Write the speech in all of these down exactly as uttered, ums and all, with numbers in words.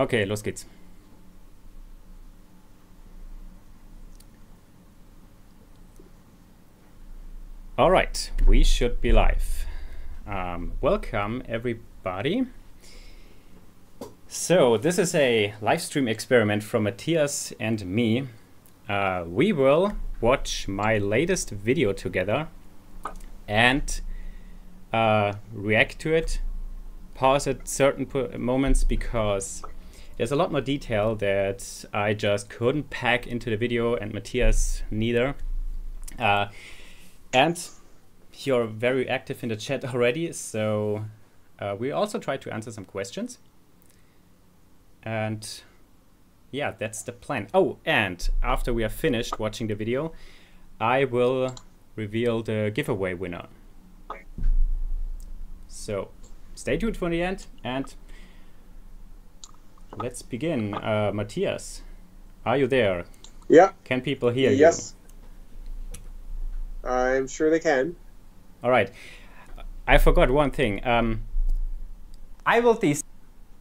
Okay, los geht's. All right, we should be live. Um, welcome everybody. So this is a live stream experiment from Matthias and me. Uh, we will watch my latest video together and uh, react to it, pause at certain moments because there's a lot more detail that I just couldn't pack into the video, and Matthias neither. Uh, and you're very active in the chat already, so uh, we also try to answer some questions. And yeah, that's the plan. Oh, and after we are finished watching the video, I will reveal the giveaway winner. So stay tuned for the end and let's begin. Uh, Matthias, are you there? Yeah. Can people hear you? Yes. I'm sure they can. All right. I forgot one thing. Um, I will these.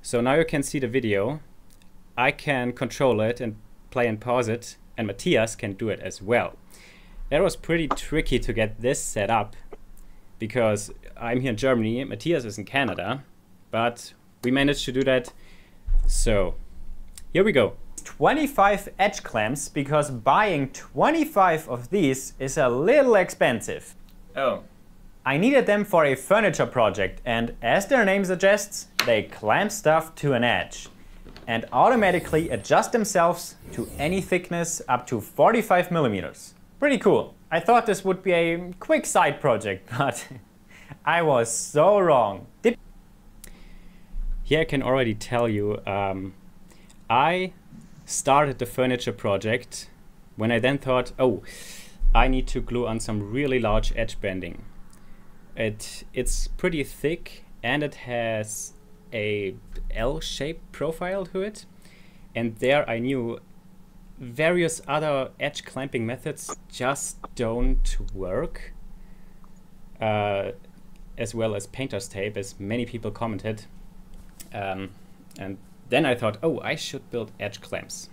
So now you can see the video. I can control it and play and pause it, and Matthias can do it as well. That was pretty tricky to get this set up because I'm here in Germany, Matthias is in Canada, but we managed to do that. So here we go. twenty-five edge clamps, because buying twenty-five of these is a little expensive. Oh. I needed them for a furniture project, and as their name suggests, they clamp stuff to an edge and automatically adjust themselves to any thickness up to forty-five millimeters. Pretty cool. I thought this would be a quick side project, but I was so wrong. Did Here I can already tell you, um, I started the furniture project when I then thought, oh, I need to glue on some really large edge bending. It, it's pretty thick and it has a L-shaped profile to it. And there I knew various other edge clamping methods just don't work. Uh, as well as painter's tape, as many people commented. Um, and Then I thought, oh, I should build edge clamps.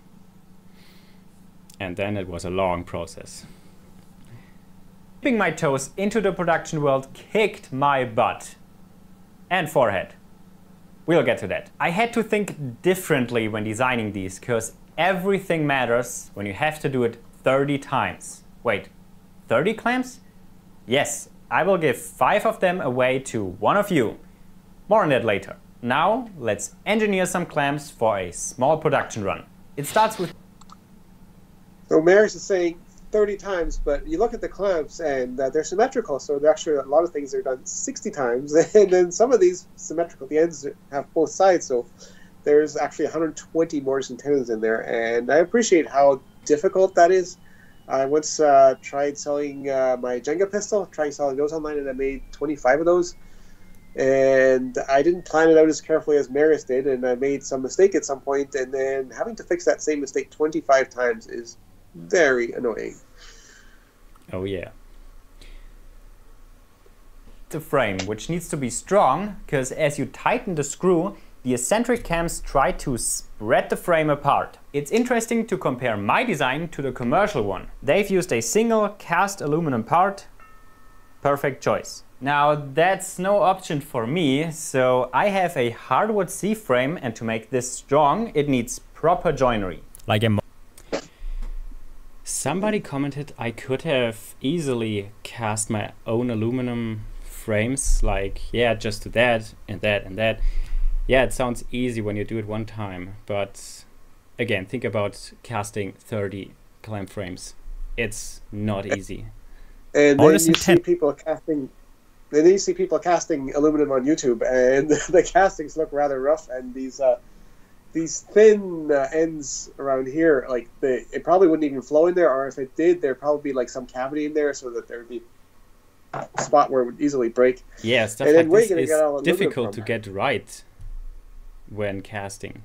And then it was a long process. Dipping my toes into the production world kicked my butt. And forehead. We'll get to that. I had to think differently when designing these, because everything matters when you have to do it thirty times. Wait, thirty clamps? Yes, I will give five of them away to one of you. More on that later. Now, let's engineer some clamps for a small production run. It starts with... So Marius is saying thirty times, but you look at the clamps and uh, they're symmetrical, so there actually a lot of things are done sixty times, and then some of these symmetrical, the ends have both sides, so there's actually one hundred twenty mores and tenons in there, and I appreciate how difficult that is. I once uh, tried selling uh, my Jenga pistol, trying selling those online, and I made twenty-five of those. And I didn't plan it out as carefully as Marius did, and I made some mistake at some point, and then having to fix that same mistake twenty-five times is very annoying. Oh yeah. The frame, which needs to be strong, because as you tighten the screw, the eccentric cams try to spread the frame apart. It's interesting to compare my design to the commercial one. They've used a single cast aluminum part. Perfect choice. Now that's no option for me, so I have a hardwood C-frame, and to make this strong it needs proper joinery. Like a mo Somebody commented I could have easily cast my own aluminum frames, like yeah, just do that and that and that. Yeah, it sounds easy when you do it one time, but again, think about casting thirty clamp frames. It's not easy. And then you see people casting Then you see people casting aluminum on YouTube, and the castings look rather rough. And these uh, these thin uh, ends around here, like they, it probably wouldn't even flow in there, or if it did, there'd probably be like some cavity in there, so that there'd be a spot where it would easily break. Yeah, stuff and like this is difficult to get right when casting.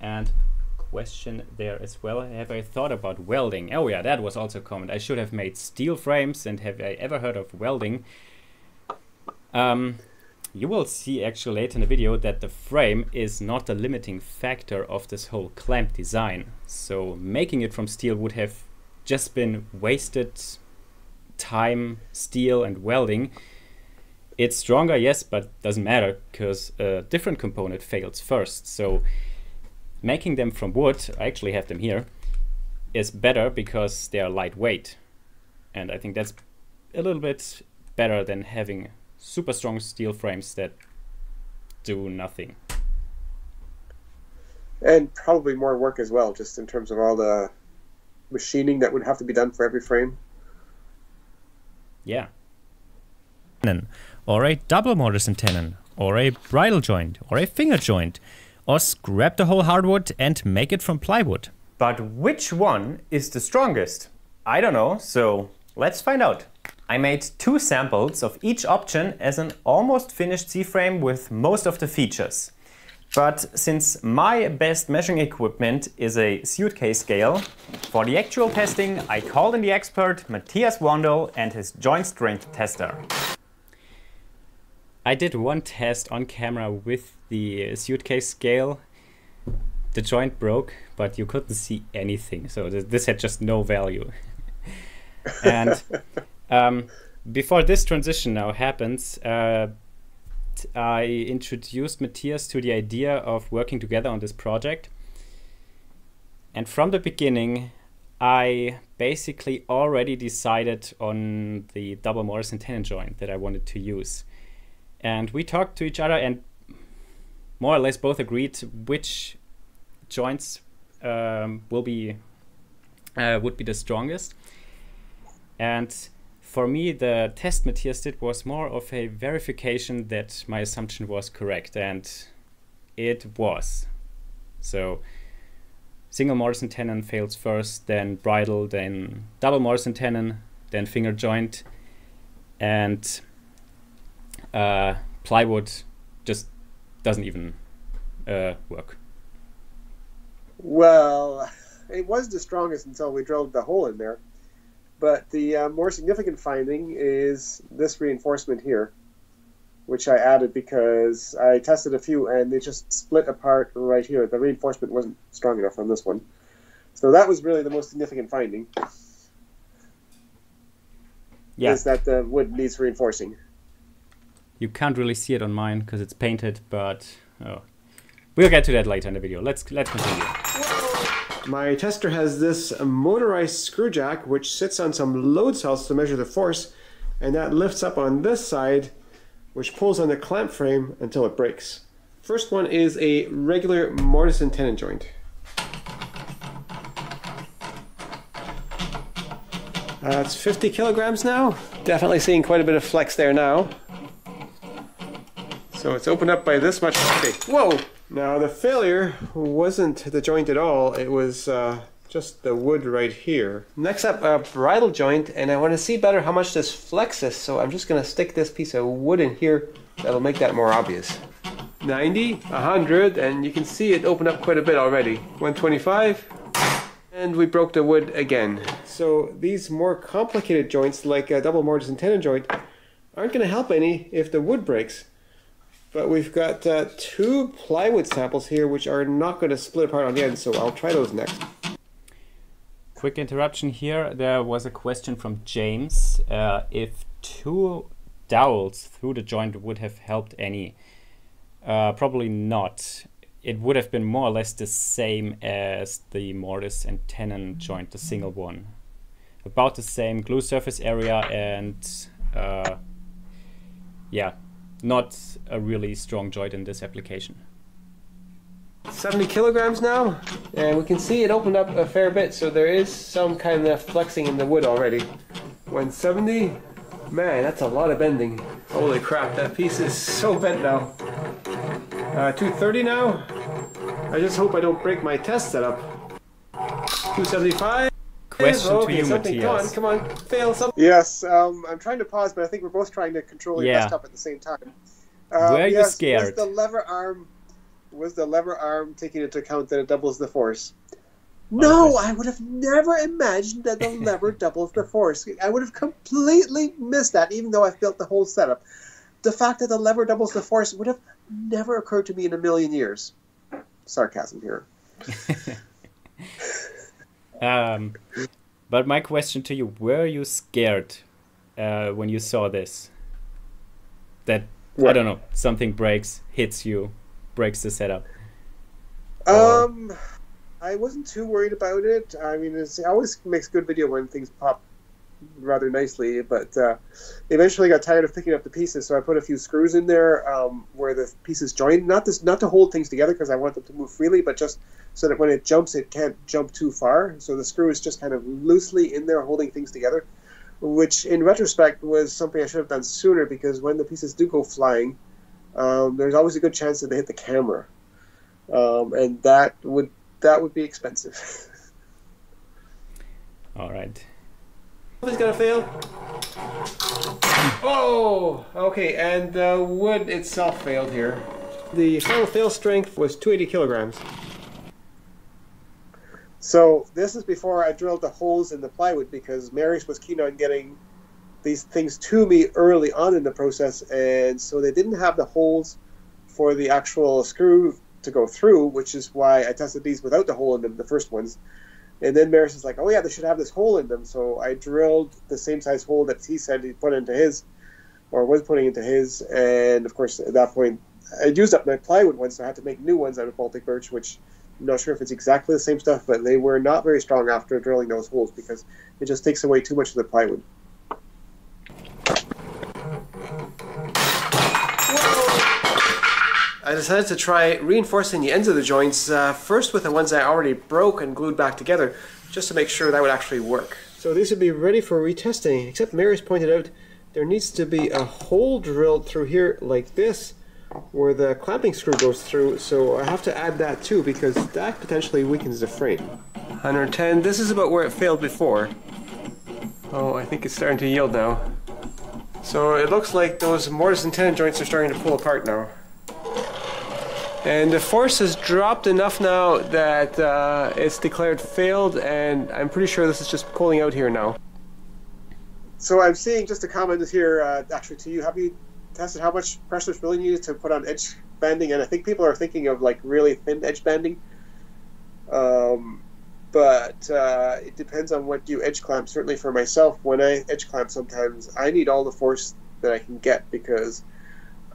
And question there as well. Have I thought about welding? Oh yeah, that was also a comment. I should have made steel frames, and have I ever heard of welding? Um, You will see actually later in the video that the frame is not a limiting factor of this whole clamp design. So making it from steel would have just been wasted time, steel and welding. It's stronger, yes, but doesn't matter because a different component fails first. So making them from wood, I actually have them here, is better because they are lightweight. And I think that's a little bit better than having super strong steel frames that do nothing. And probably more work as well, just in terms of all the machining that would have to be done for every frame. Yeah. Or a double mortise and tenon, or a bridle joint, or a finger joint, or scrap the whole hardwood and make it from plywood. But which one is the strongest? I don't know, so let's find out. I made two samples of each option as an almost finished C-frame with most of the features. But since my best measuring equipment is a suitcase scale, for the actual testing I called in the expert Matthias Wandel and his joint strength tester. I did one test on camera with the suitcase scale. The joint broke, but you couldn't see anything, so this had just no value. And Um, before this transition now happens, uh, I introduced Matthias to the idea of working together on this project. And from the beginning, I basically already decided on the double mortise and tenon joint that I wanted to use. And we talked to each other and more or less both agreed which joints um, will be, uh, would be the strongest. And for me, the test Matthias did was more of a verification that my assumption was correct, and it was. So single mortise and tenon fails first, then bridle, then double mortise and tenon, then finger joint, and uh, plywood just doesn't even uh, work. Well, it was the strongest until we drilled the hole in there. But the uh, more significant finding is this reinforcement here, which I added because I tested a few and they just split apart right here. The reinforcement wasn't strong enough on this one. So that was really the most significant finding, yeah. Is that the wood needs reinforcing. You can't really see it on mine because it's painted, but oh. We'll get to that later in the video. Let's, let's continue. My tester has this motorized screw jack which sits on some load cells to measure the force, and that lifts up on this side which pulls on the clamp frame until it breaks. First one is a regular mortise and tenon joint. That's uh, fifty kilograms now. Definitely seeing quite a bit of flex there now. So it's opened up by this much. Okay. Whoa! Now the failure wasn't the joint at all, it was uh, just the wood right here. Next up, a bridle joint, and I want to see better how much this flexes, so I'm just going to stick this piece of wood in here, that'll make that more obvious. ninety, one hundred, and you can see it opened up quite a bit already. one twenty-five, and we broke the wood again. So these more complicated joints, like a double mortise and tenon joint, aren't going to help any if the wood breaks. But we've got uh, two plywood samples here which are not going to split apart on the end, so I'll try those next. Quick interruption here. There was a question from James uh, if two dowels through the joint would have helped any. Uh, probably not. It would have been more or less the same as the mortise and tenon joint, the single one. About the same glue surface area and uh, yeah. Not a really strong joint in this application. seventy kilograms now, and we can see it opened up a fair bit, so there is some kind of flexing in the wood already. one seventy, man, that's a lot of bending. Holy crap, that piece is so bent now. Uh, two thirty now, I just hope I don't break my test setup. two seventy-five. Question oh, okay, to you, Matthias. Come on, come on, fail something. Yes, um, I'm trying to pause, but I think we're both trying to control your yeah. desktop at the same time. Uh, Were yes, you scared? Was the lever arm? Was the lever arm taking into account that it doubles the force? No, I would have never imagined that the lever doubles the force. I would have completely missed that, even though I've built the whole setup. The fact that the lever doubles the force would have never occurred to me in a million years. Sarcasm here. um, but my question to you, were you scared uh, when you saw this? That, what? I don't know, something breaks, hits you, breaks the setup? Um, I wasn't too worried about it. I mean, it's, it always makes good video when things pop rather nicely, but uh, eventually got tired of picking up the pieces, so I put a few screws in there um, where the pieces join, not this not to hold things together because I want them to move freely, but just so that when it jumps it can't jump too far, so the screw is just kind of loosely in there holding things together, which in retrospect was something I should have done sooner, because when the pieces do go flying, um, there's always a good chance that they hit the camera, um, and that would that would be expensive. All right. It's gonna fail. Oh, okay, and the wood itself failed here. The final fail strength was two hundred eighty kilograms. So this is before I drilled the holes in the plywood, because Marius was keen on getting these things to me early on in the process, and so they didn't have the holes for the actual screw to go through, which is why I tested these without the hole in them, the first ones. And then Marius is like, oh yeah, they should have this hole in them. So I drilled the same size hole that he said he put into his, or was putting into his. And of course, at that point, I used up my plywood ones, so I had to make new ones out of Baltic birch, which I'm not sure if it's exactly the same stuff, but they were not very strong after drilling those holes, because it just takes away too much of the plywood. I decided to try reinforcing the ends of the joints, uh, first with the ones I already broke and glued back together, just to make sure that would actually work. So these would be ready for retesting, except Marius pointed out there needs to be a hole drilled through here like this, where the clamping screw goes through, so I have to add that too, because that potentially weakens the frame. one ten, this is about where it failed before. Oh, I think it's starting to yield now. So it looks like those mortise and tenon joints are starting to pull apart now. And the force has dropped enough now that uh, it's declared failed, and I'm pretty sure this is just pulling out here now. So I'm seeing just a comment here, uh, actually to you, have you tested how much pressure is really needed to put on edge banding? And I think people are thinking of like really thin edge banding, um, but uh, it depends on what you edge clamp. Certainly for myself, when I edge clamp sometimes, I need all the force that I can get, because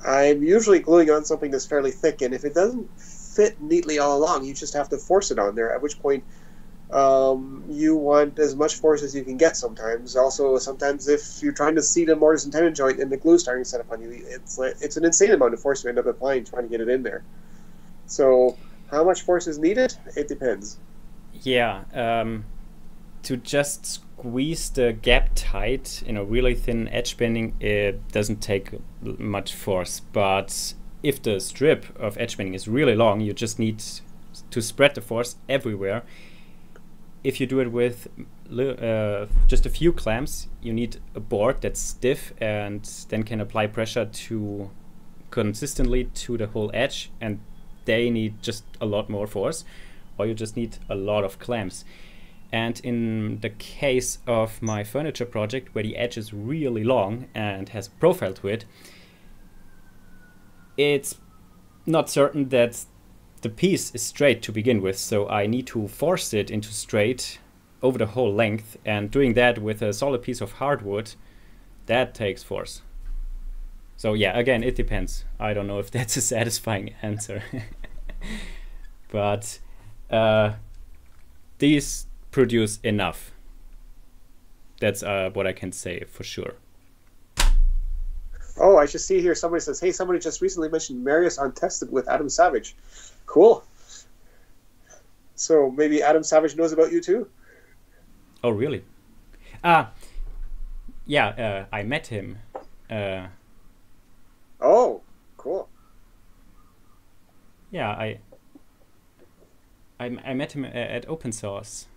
I'm usually gluing on something that's fairly thick, and if it doesn't fit neatly all along, you just have to force it on there, at which point um, you want as much force as you can get sometimes. Also, sometimes if you're trying to seat a mortise and tenon joint and the glue is starting to set up on you, it's, it's an insane amount of force you end up applying trying to get it in there. So how much force is needed? It depends. Yeah, um, to just squeeze the gap tight in a really thin edge bending, it doesn't take much force. But if the strip of edge bending is really long, you just need to spread the force everywhere. If you do it with uh, just a few clamps, you need a board that's stiff and then can apply pressure to consistently to the whole edge, and they need just a lot more force, or you just need a lot of clamps. And in the case of my furniture project, where the edge is really long and has a profile to it, it's not certain that the piece is straight to begin with, so I need to force it into straight over the whole length, and doing that with a solid piece of hardwood, that takes force. So yeah, again, it depends. I don't know if that's a satisfying answer. But uh, these produce enough. That's uh, what I can say for sure. Oh, I just see here somebody says, hey, somebody just recently mentioned Marius Untested with Adam Savage. Cool. So maybe Adam Savage knows about you too? Oh, really? Ah, uh, yeah, uh, I met him. Uh, oh, cool. Yeah, I, I, I met him at Open Source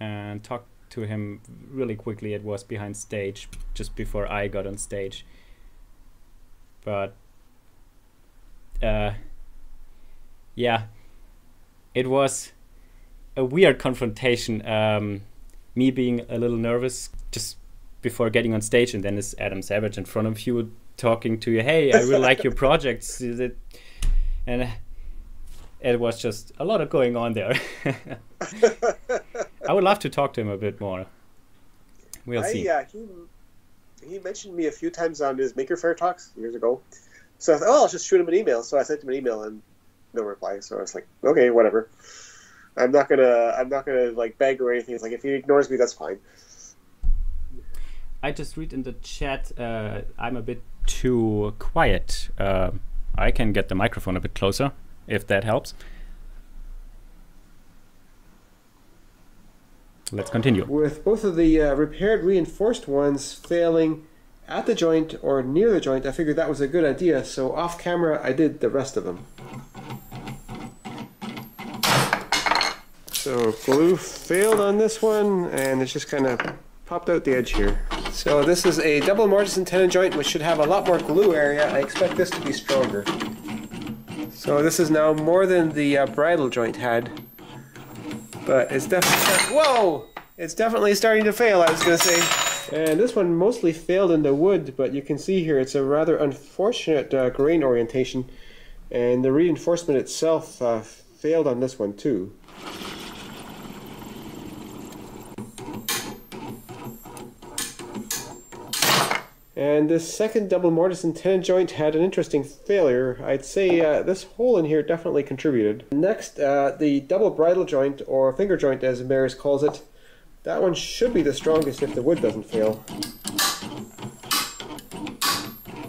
and talked to him really quickly. It was behind stage, just before I got on stage. But uh, yeah, it was a weird confrontation. Um, me being a little nervous just before getting on stage, and then it's Adam Savage in front of you talking to you, hey, I really like your projects. Is it? And it was just a lot of going on there. I would love to talk to him a bit more. We'll I, see. Yeah, he, he mentioned me a few times on his Maker Faire talks years ago. So I thought, oh, I'll just shoot him an email. So I sent him an email and no reply. So I was like, okay, whatever. I'm not gonna, I'm not gonna like beg or anything. It's like if he ignores me, that's fine. I just read in the chat. Uh, I'm a bit too quiet. Uh, I can get the microphone a bit closer if that helps. Let's continue. With both of the uh, repaired reinforced ones failing at the joint or near the joint, I figured that was a good idea. So off camera, I did the rest of them. So glue failed on this one, and it's just kind of popped out the edge here. So this is a double mortise and tenon joint, which should have a lot more glue area. I expect this to be stronger. So this is now more than the uh, bridle joint had, but it's definitely whoa! It's definitely starting to fail. I was gonna say. And this one mostly failed in the wood, but you can see here it's a rather unfortunate uh, grain orientation, and the reinforcement itself uh, failed on this one too. And this second double mortise and tenon joint had an interesting failure. I'd say uh, this hole in here definitely contributed. Next, uh, the double bridle joint, or finger joint as Marius calls it, that one should be the strongest if the wood doesn't fail.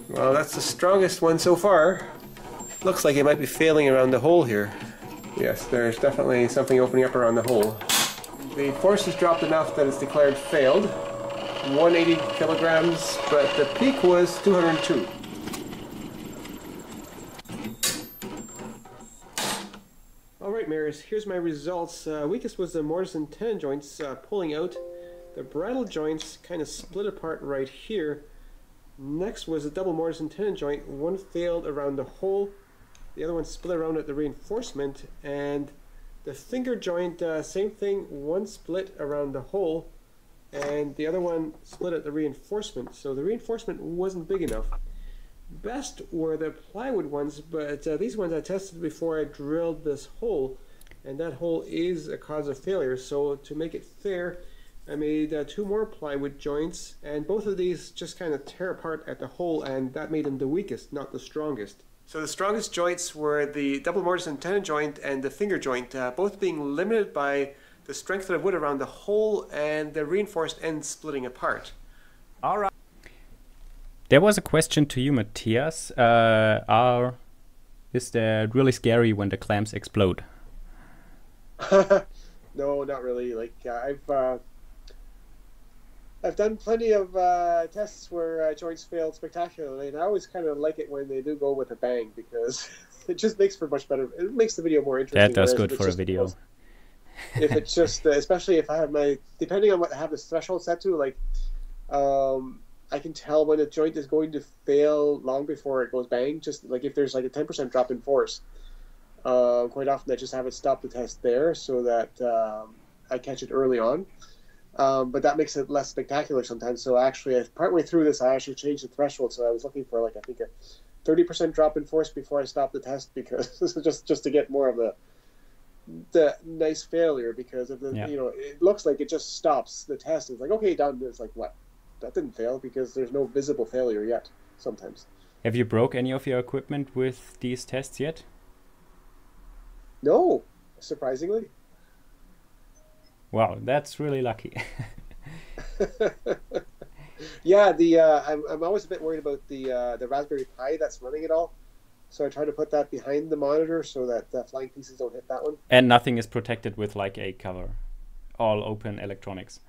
Well, that's the strongest one so far. Looks like it might be failing around the hole here. Yes, there's definitely something opening up around the hole. The force has dropped enough that it's declared failed. one hundred eighty kilograms, but the peak was two hundred two. Alright, Marius, here's my results. Uh, weakest was the mortise and tenon joints uh, pulling out. The bridle joints kind of split apart right here. Next was the double mortise and tenon joint. One failed around the hole, the other one split around at the reinforcement, and the finger joint, uh, same thing, one split around the hole, and the other one split at the reinforcement, so the reinforcement wasn't big enough. Best were the plywood ones, but uh, these ones I tested before I drilled this hole, and that hole is a cause of failure, so to make it fair, I made uh, two more plywood joints, and both of these just kind of tear apart at the hole, and that made them the weakest, not the strongest. So the strongest joints were the double mortise and tenon joint and the finger joint, uh, both being limited by the strength of the wood around the hole and the reinforced end splitting apart. All right. There was a question to you, Matthias. Uh, are is that really scary when the clamps explode? No, not really. Like uh, I've uh, I've done plenty of uh, tests where uh, joints failed spectacularly, and I always kind of like it when they do go with a bang because it just makes for much better. It makes the video more interesting. That does good for a video. Most, if it's just, uh, especially if I have my, depending on what I have this threshold set to, like, um, I can tell when a joint is going to fail long before it goes bang. Just like if there's like a ten percent drop in force, uh, quite often I just have it stop the test there so that um, I catch it early on. Um, but that makes it less spectacular sometimes. So actually, partway through this, I actually changed the threshold. So I was looking for like, I think a thirty percent drop in force before I stopped the test because just, just to get more of a, the nice failure because of the yeah. you know it looks like it just stops the test. It's like okay, done. It's like what? That didn't fail because there's no visible failure yet. Sometimes. Have you broke any of your equipment with these tests yet? No, surprisingly. Wow, that's really lucky. Yeah, the uh, I'm I'm always a bit worried about the uh, the Raspberry Pi that's running it all. So I try to put that behind the monitor so that the flying pieces don't hit that one. And nothing is protected with like a cover. All open electronics.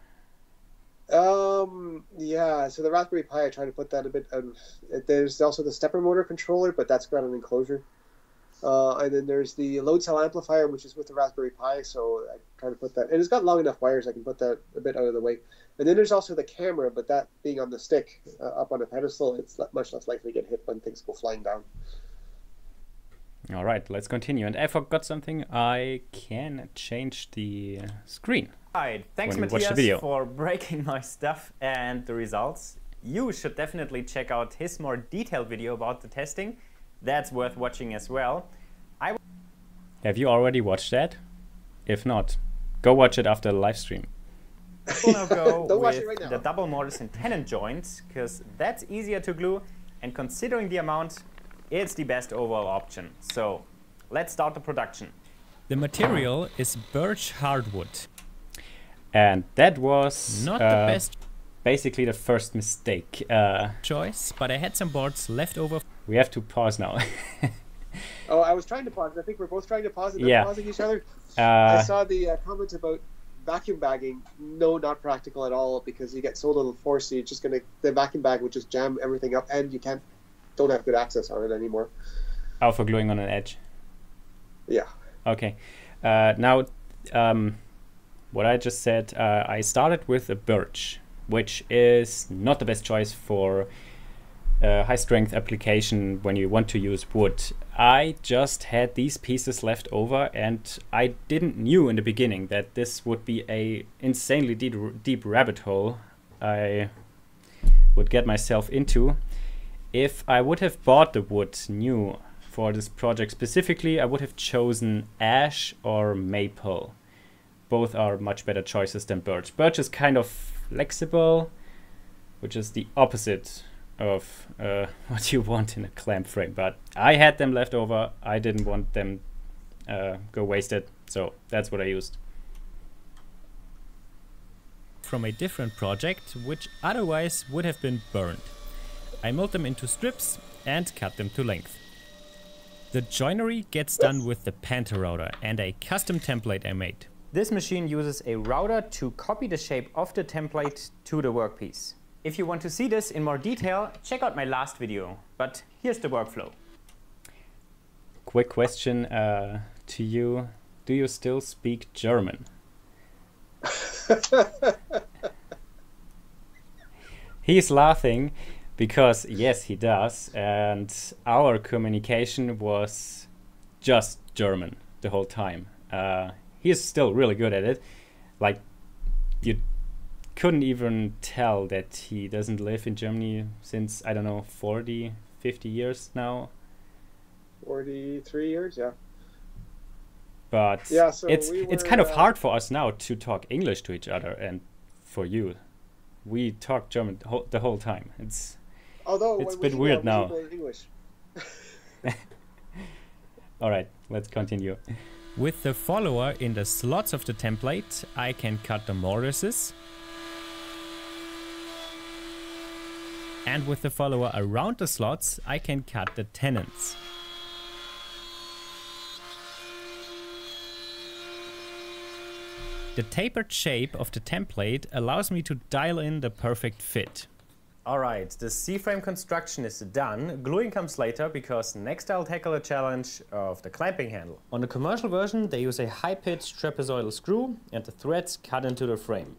Um, yeah, so the Raspberry Pi, I try to put that a bit of... There's also the stepper motor controller, but that's got an enclosure. Uh, and then there's the load cell amplifier, which is with the Raspberry Pi, so I try to put that... And it's got long enough wires, I can put that a bit out of the way. And then there's also the camera, but that being on the stick, uh, up on a pedestal, it's much less likely to get hit when things go flying down. All right, let's continue. And I forgot something. I can change the screen. All right, thanks Matthias for breaking my stuff and the results. you should definitely check out his more detailed video about the testing. That's worth watching as well. I Have you already watched that? If not, go watch it after the live stream. We'll now go Don't with right now. the double mortise and tenon joints, because that's easier to glue, and considering the amount, it's the best overall option. So let's start the production. The material is birch hardwood. And that was not uh, the best. Basically the first mistake. Uh, choice, but I had some boards left over. We have to pause now. Oh, I was trying to pause. I think we're both trying to pause and yeah. pausing each other. Uh, I saw the uh, comments about vacuum bagging. No, not practical at all, because you get so little force, so you're just gonna, the vacuum bag would just jam everything up, and you can't, don't have good access on it anymore. Oh, for gluing on an edge. Yeah. Okay. Uh, now, um, what I just said, uh, I started with a birch, which is not the best choice for a high strength application when you want to use wood. I just had these pieces left over, and I didn't knew in the beginning that this would be a insanely deep, deep rabbit hole I would get myself into. If I would have bought the wood new for this project specifically, I would have chosen ash or maple. Both are much better choices than birch. Birch is kind of flexible, which is the opposite of uh, what you want in a clamp frame. But I had them left over. I didn't want them uh, go wasted. So that's what I used. From a different project, which otherwise would have been burned. I milled them into strips and cut them to length. The joinery gets done with the Pantorouter and a custom template I made. This machine uses a router to copy the shape of the template to the workpiece. If you want to see this in more detail, check out my last video. But here's the workflow. Quick question uh, to you. Do you still speak German? He's laughing. Because yes, he does, and our communication was just German the whole time. Uh, he's still really good at it. Like, you couldn't even tell that he doesn't live in Germany since, I don't know, forty, fifty years now. forty-three years, yeah. But yeah, so it's, we were, it's kind uh, of hard for us now to talk English to each other, and for you. We talk German ho the whole time. It's... Although, it's a bit weird now. All right, let's continue. With the follower in the slots of the template, I can cut the mortises. And with the follower around the slots, I can cut the tenons. The tapered shape of the template allows me to dial in the perfect fit. Alright, the C-frame construction is done, gluing comes later because next I'll tackle a challenge of the clamping handle. On the commercial version they use a high-pitched trapezoidal screw and the threads cut into the frame.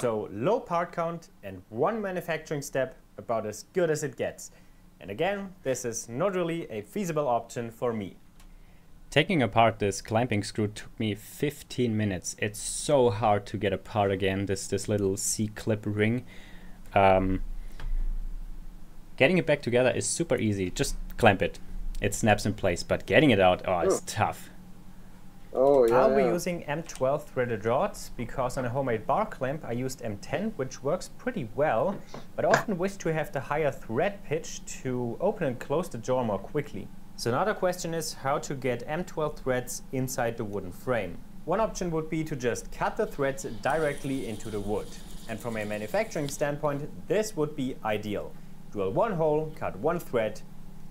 So low part count and one manufacturing step, about as good as it gets. And again, this is not really a feasible option for me. Taking apart this clamping screw took me fifteen minutes. It's so hard to get apart again, this this little C-clip ring. Um, getting it back together is super easy. Just clamp it. It snaps in place, but getting it out, oh, it's tough. Oh, yeah. I'll be using M twelve threaded rods, because on a homemade bar clamp I used M ten, which works pretty well, but I often wish to have the higher thread pitch to open and close the jaw more quickly. So another question is how to get M twelve threads inside the wooden frame. One option would be to just cut the threads directly into the wood. And from a manufacturing standpoint, this would be ideal. Drill one hole, cut one thread,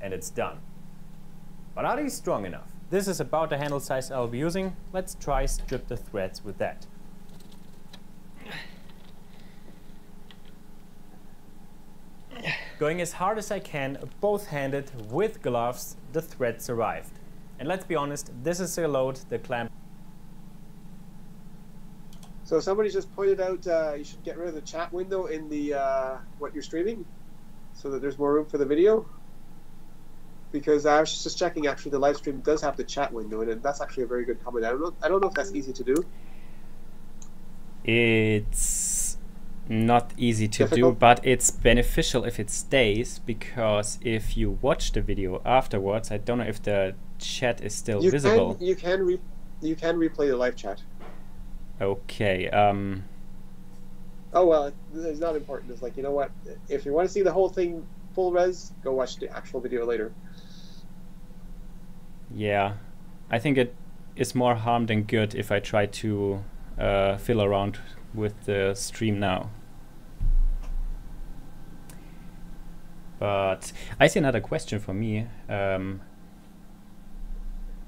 and it's done. But are these strong enough? This is about the handle size I'll be using. Let's try strip the threads with that. Going as hard as I can, both-handed, with gloves, the threads arrived. And let's be honest, this is a load the clamp... So somebody just pointed out uh, you should get rid of the chat window in the uh, what you're streaming, so that there's more room for the video. Because I was just checking, actually the live stream does have the chat window in it, and that's actually a very good comment. I don't know, I don't know if that's easy to do. It's... not easy to difficult. do, but it's beneficial if it stays, because if you watch the video afterwards, I don't know if the chat is still you visible. Can, you can re you can replay the live chat. Okay. Um. Oh well, it's not important. It's like, you know what? If you want to see the whole thing full res, go watch the actual video later. Yeah, I think it is more harm than good if I try to uh, fiddle around with the stream now. But I see another question for me. Um,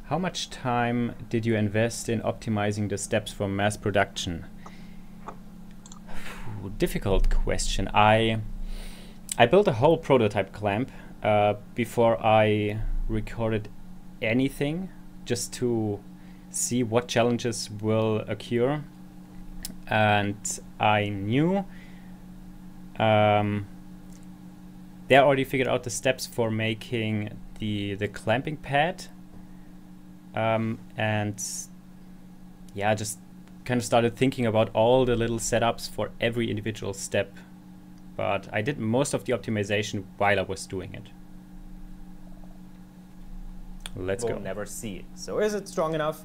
how much time did you invest in optimizing the steps for mass production? Difficult question. I I built a whole prototype clamp uh, before I recorded anything, just to see what challenges will occur. And I knew um, they already figured out the steps for making the the clamping pad, um, and yeah, just kind of started thinking about all the little setups for every individual step. But I did most of the optimization while I was doing it. Let's go. We'll never see it. So is it strong enough?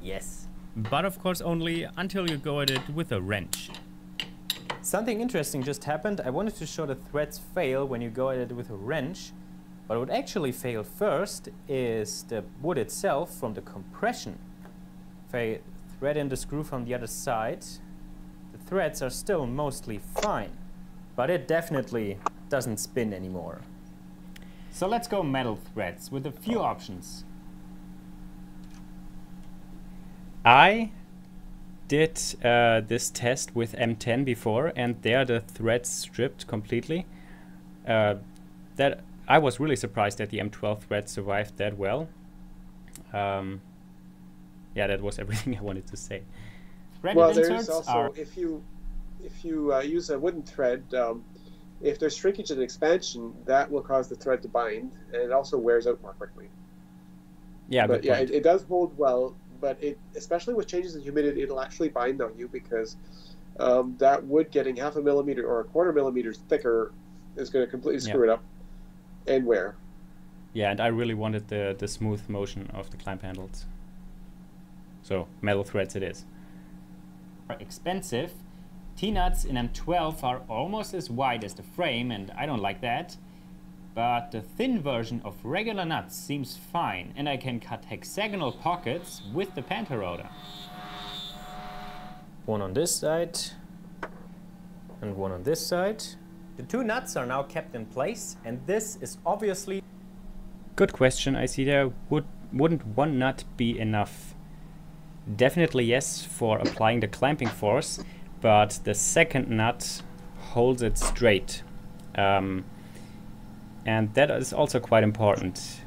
Yes. But of course only until you go at it with a wrench. Something interesting just happened. I wanted to show the threads fail when you go at it with a wrench, but what actually failed first is the wood itself from the compression. If I thread in the screw from the other side, the threads are still mostly fine, but it definitely doesn't spin anymore. So let's go metal threads with a few options. I did uh, this test with M ten before, and there the threads stripped completely. Uh, that I was really surprised that the M twelve thread survived that well. Um, yeah, that was everything I wanted to say. Threaded well, there's also, if you if you uh, use a wooden thread, um, if there's shrinkage and expansion, that will cause the thread to bind, and it also wears out more quickly. Yeah, but yeah, it, it does hold well. But it, especially with changes in humidity, it'll actually bind on you, because um, that wood getting half a millimeter or a quarter millimeter thicker is going to completely screw yeah. it up and wear. Yeah, and I really wanted the, the smooth motion of the clamp handles. So metal threads it is. Are expensive. T-nuts in M twelve are almost as wide as the frame, and I don't like that. But the thin version of regular nuts seems fine, and I can cut hexagonal pockets with the Pantorouter. One on this side and one on this side. The two nuts are now kept in place, and this is obviously... Good question, I see there. Would, wouldn't one nut be enough? Definitely yes for applying the clamping force, but the second nut holds it straight. Um, And that is also quite important.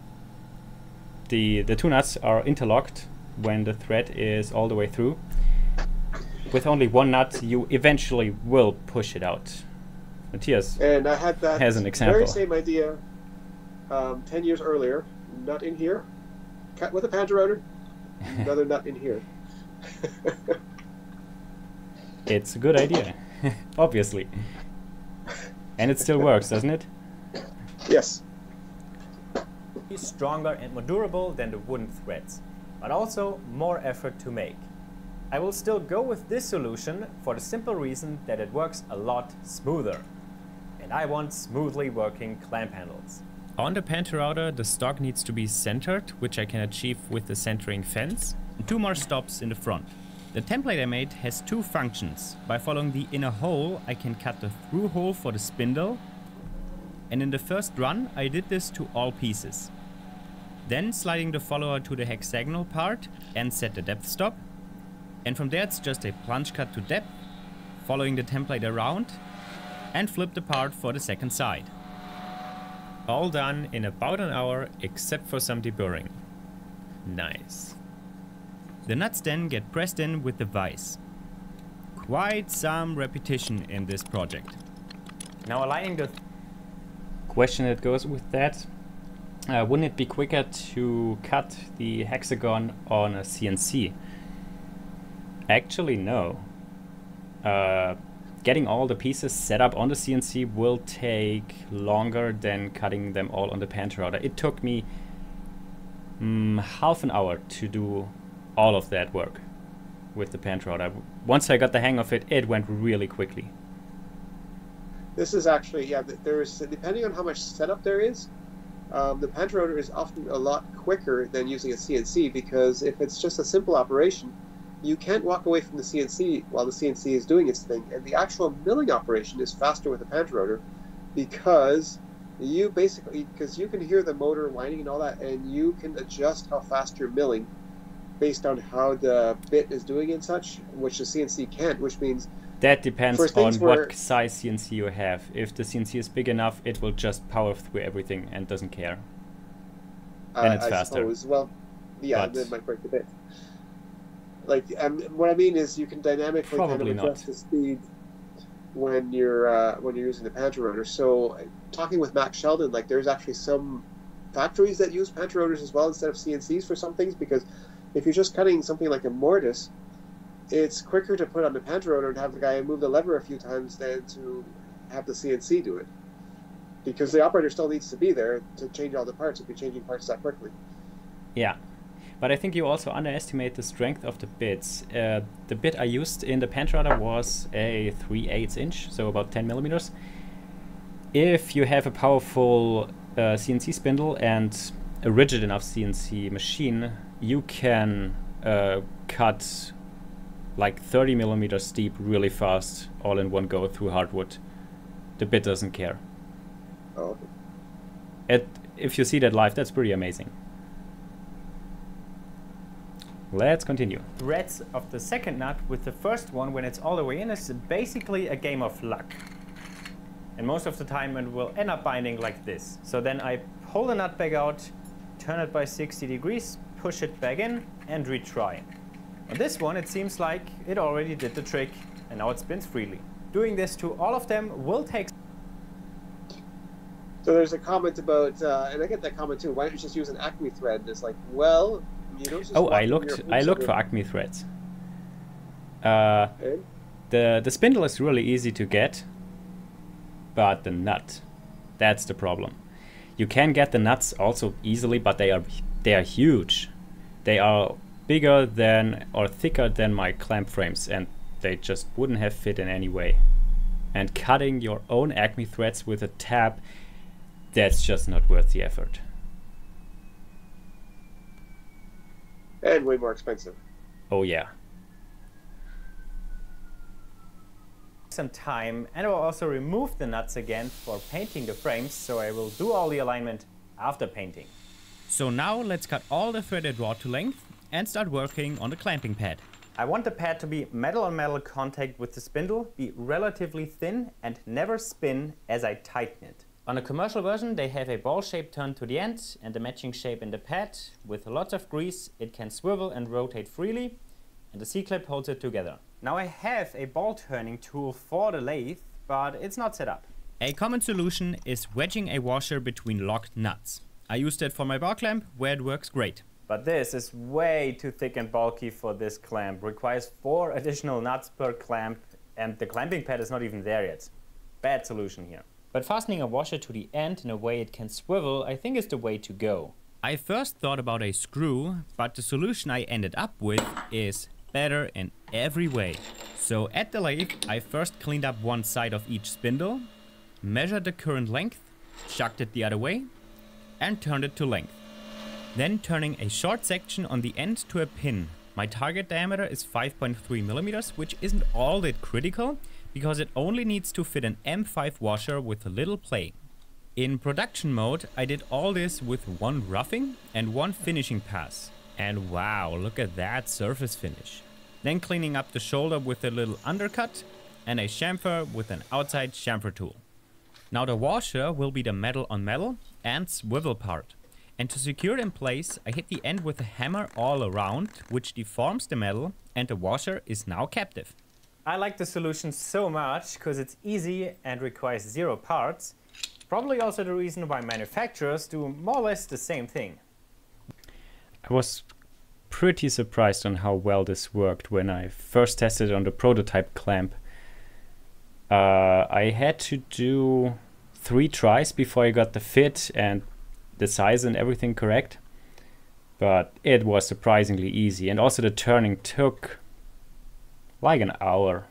The, the two nuts are interlocked when the thread is all the way through. With only one nut, you eventually will push it out. Matthias and I had that has an example. Very same idea um, ten years earlier. Nut in here, cut with a Pantorouter, another nut in here. It's a good idea, obviously. And it still works, doesn't it? Yes. It's stronger and more durable than the wooden threads, but also more effort to make. I will still go with this solution for the simple reason that it works a lot smoother. And I want smoothly working clamp handles. On the Pantorouter, the stock needs to be centered, which I can achieve with the centering fence, and two more stops in the front. The template I made has two functions. By following the inner hole, I can cut the through hole for the spindle. And in the first run, I did this to all pieces. Then sliding the follower to the hexagonal part and set the depth stop. And from there it's just a plunge cut to depth, following the template around, and flip the part for the second side. All done in about an hour, except for some deburring. Nice. The nuts then get pressed in with the vise. Quite some repetition in this project. Now aligning the question that goes with that, uh, wouldn't it be quicker to cut the hexagon on a C N C? Actually no. Uh, getting all the pieces set up on the C N C will take longer than cutting them all on the Pantorouter. It took me um, half an hour to do all of that work with the Pantorouter. Once I got the hang of it, it went really quickly. This is actually, yeah, there is, depending on how much setup there is, um, the Pantorouter is often a lot quicker than using a C N C, because if it's just a simple operation, you can't walk away from the C N C while the C N C is doing its thing, and the actual milling operation is faster with the Pantorouter, because you basically, because you can hear the motor whining and all that, and you can adjust how fast you're milling based on how the bit is doing and such, which the C N C can't, which means... That depends on what size C N C you have. If the C N C is big enough, it will just power through everything and doesn't care. Then uh, it's I faster. Suppose. Well, yeah, but that might break a bit. Like, um, what I mean is, you can dynamically kind of adjust the speed when you're uh, when you're using the Pantorouter. So, uh, talking with Max Sheldon, like, there's actually some factories that use Pantorouters as well instead of C N Cs for some things, because if you're just cutting something like a mortise, it's quicker to put on the Pantorouter and have the guy move the lever a few times than to have the C N C do it, because the operator still needs to be there to change all the parts if you're changing parts that quickly. Yeah. But I think you also underestimate the strength of the bits. Uh, the bit I used in the Pantorouter was a three eighths inch, so about ten millimeters. If you have a powerful uh, C N C spindle and a rigid enough C N C machine, you can uh, cut like thirty millimeters deep really fast, all in one go through hardwood. The bit doesn't care. Oh. It, if you see that live, that's pretty amazing. Let's continue. Threads of the second nut with the first one when it's all the way in is basically a game of luck. And most of the time it will end up binding like this. So then I pull the nut back out, turn it by sixty degrees, push it back in, and retry. On this one it seems like it already did the trick and now it spins freely. Doing this to all of them will take... So there's a comment about, uh, and I get that comment too, why don't you just use an Acme thread? And it's like, well... Oh, I looked. I looked for Acme threads. Uh, okay. The the spindle is really easy to get, but the nut, that's the problem. You can get the nuts also easily, but they are they are huge. They are bigger than or thicker than my clamp frames, and they just wouldn't have fit in any way. And cutting your own Acme threads with a tab, that's just not worth the effort. And way more expensive. Oh yeah. Some time, and I will also remove the nuts again for painting the frames, so I will do all the alignment after painting. So now let's cut all the threaded rod to length and start working on the clamping pad. I want the pad to be metal on metal contact with the spindle, be relatively thin and never spin as I tighten it. On a commercial version, they have a ball shape turned to the end and a matching shape in the pad. With lots of grease, it can swivel and rotate freely, and the C-clip holds it together. Now I have a ball turning tool for the lathe, but it's not set up. A common solution is wedging a washer between locked nuts. I used it for my bar clamp, where it works great. But this is way too thick and bulky for this clamp. Requires four additional nuts per clamp, and the clamping pad is not even there yet. Bad solution here. But fastening a washer to the end in a way it can swivel, I think is the way to go. I first thought about a screw, but the solution I ended up with is better in every way. So at the lathe, I first cleaned up one side of each spindle, measured the current length, chucked it the other way, and turned it to length. Then turning a short section on the end to a pin. My target diameter is five point three millimeters, which isn't all that critical, because it only needs to fit an M five washer with a little play. In production mode, I did all this with one roughing and one finishing pass. And wow, look at that surface finish. Then cleaning up the shoulder with a little undercut and a chamfer with an outside chamfer tool. Now the washer will be the metal on metal and swivel part. And to secure it in place, I hit the end with a hammer all around, which deforms the metal, and the washer is now captive. I like the solution so much because it's easy and requires zero parts. Probably also the reason why manufacturers do more or less the same thing. I was pretty surprised on how well this worked when I first tested it on the prototype clamp. Uh, I had to do three tries before I got the fit and the size and everything correct. But it was surprisingly easy. And also the turning took like an hour.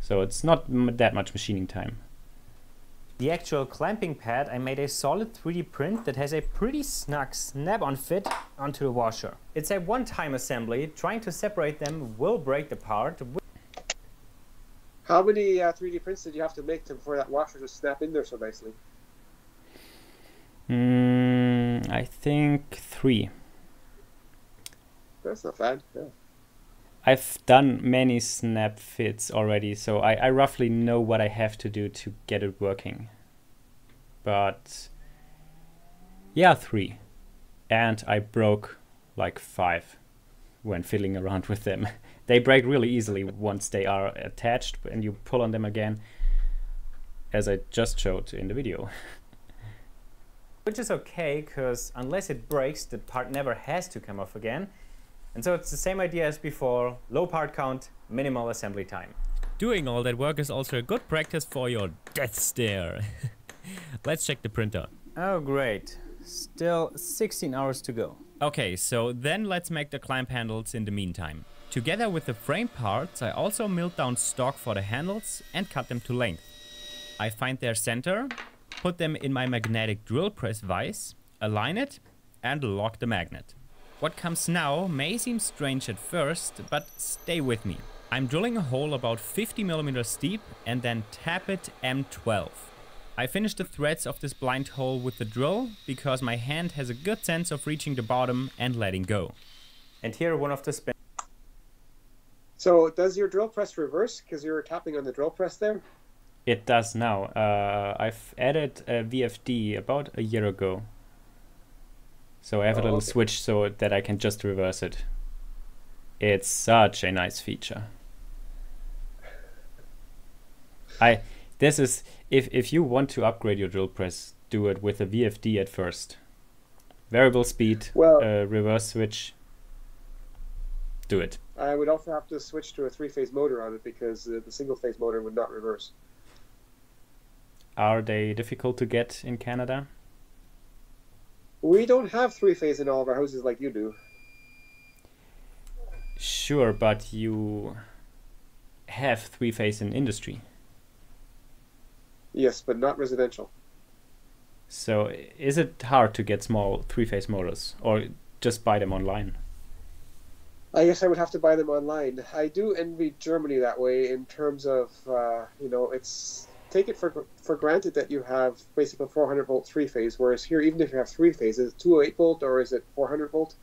So it's not m that much machining time. The actual clamping pad, I made a solid three D print that has a pretty snug snap-on fit onto the washer. It's a one-time assembly. Trying to separate them will break the part. How many uh, three D prints did you have to make to, before that washer to snap in there so nicely? Mm, I think three. That's not bad, yeah. I've done many snap fits already, so I, I roughly know what I have to do to get it working. But yeah, three. And I broke like five when fiddling around with them. They break really easily once they are attached and you pull on them again, as I just showed in the video. Which is okay, because unless it breaks, the part never has to come off again. And so it's the same idea as before, low part count, minimal assembly time. Doing all that work is also a good practice for your death stare. Let's check the printer. Oh great, still sixteen hours to go. Okay, so then let's make the clamp handles in the meantime. Together with the frame parts, I also milled down stock for the handles and cut them to length. I find their center, put them in my magnetic drill press vise, align it and lock the magnet. What comes now may seem strange at first, but stay with me. I'm drilling a hole about fifty millimeters deep and then tap it M twelve. I finish the threads of this blind hole with the drill because my hand has a good sense of reaching the bottom and letting go. And here one of the spins. So does your drill press reverse because you were tapping on the drill press there? It does now. Uh, I've added a V F D about a year ago. So I have oh, a little okay. switch so that I can just reverse it. It's such a nice feature. I this is if if you want to upgrade your drill press, do it with a V F D at first. Variable speed, well, uh, reverse switch. Do it. I would also have to switch to a three-phase motor on it because uh, the single-phase motor would not reverse. Are they difficult to get in Canada? We don't have three-phase in all of our houses like you do. Sure, but you have three-phase in industry. Yes, but not residential. So is it hard to get small three-phase motors or just buy them online? I guess I would have to buy them online. I do envy Germany that way in terms of, uh, you know, it's... Take it for for granted that you have basically four hundred volt three phase, whereas here, even if you have three phase, is it two oh eight volt or is it four hundred volt?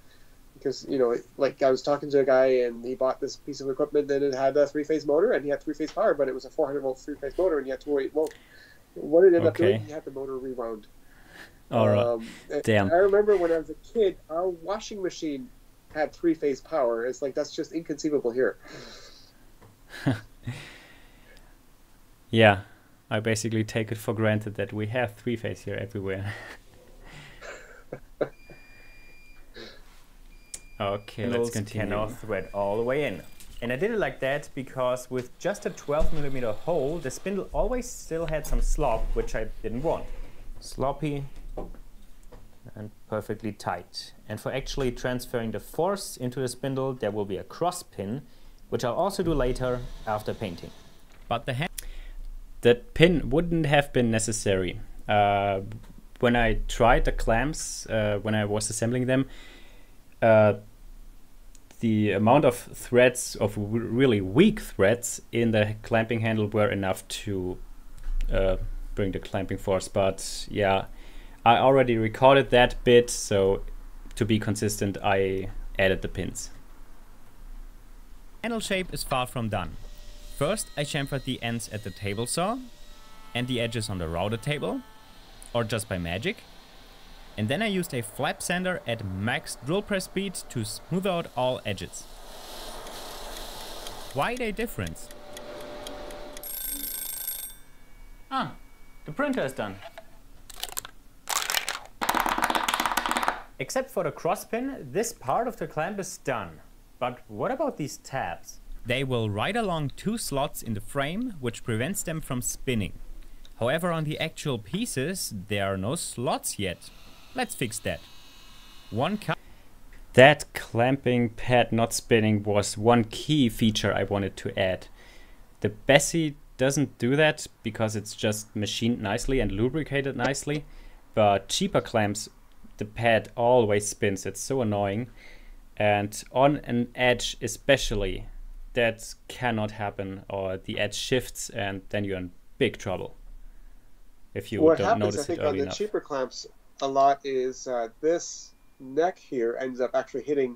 Because you know, it, like I was talking to a guy and he bought this piece of equipment and it had a three phase motor and he had three phase power, but it was a four hundred volt three phase motor and he had two oh eight volt. What did it end okay. up doing? He had the motor rewound. All right. Um, Damn. I remember when I was a kid, our washing machine had three phase power. It's like that's just inconceivable here. Yeah. I basically take it for granted that we have three-phase here everywhere. Okay, let's continue. Cannot thread all the way in. And I did it like that because with just a twelve millimeter hole, the spindle always still had some slop, which I didn't want. Sloppy and perfectly tight. And for actually transferring the force into the spindle, there will be a cross pin, which I'll also do later after painting. But the hand That pin wouldn't have been necessary. Uh, when I tried the clamps, uh, when I was assembling them, uh, the amount of threads, of w really weak threads in the clamping handle were enough to uh, bring the clamping force. But yeah, I already recorded that bit, so to be consistent, I added the pins. Handle shape is far from done. First, I chamfered the ends at the table saw and the edges on the router table, or just by magic. And then I used a flap sander at max drill press speed to smooth out all edges. Wide a difference. Ah, the printer is done. Except for the cross pin, this part of the clamp is done. But what about these tabs? They will ride along two slots in the frame, which prevents them from spinning. However, on the actual pieces, there are no slots yet. Let's fix that. One cut. That clamping pad not spinning was one key feature I wanted to add. The Bessey doesn't do that because it's just machined nicely and lubricated nicely, but cheaper clamps, the pad always spins. It's so annoying. And on an edge especially, that cannot happen, or the edge shifts and then you're in big trouble. If you what don't happens, notice I think, it early on the enough. Cheaper clamps a lot is uh, this neck here ends up actually hitting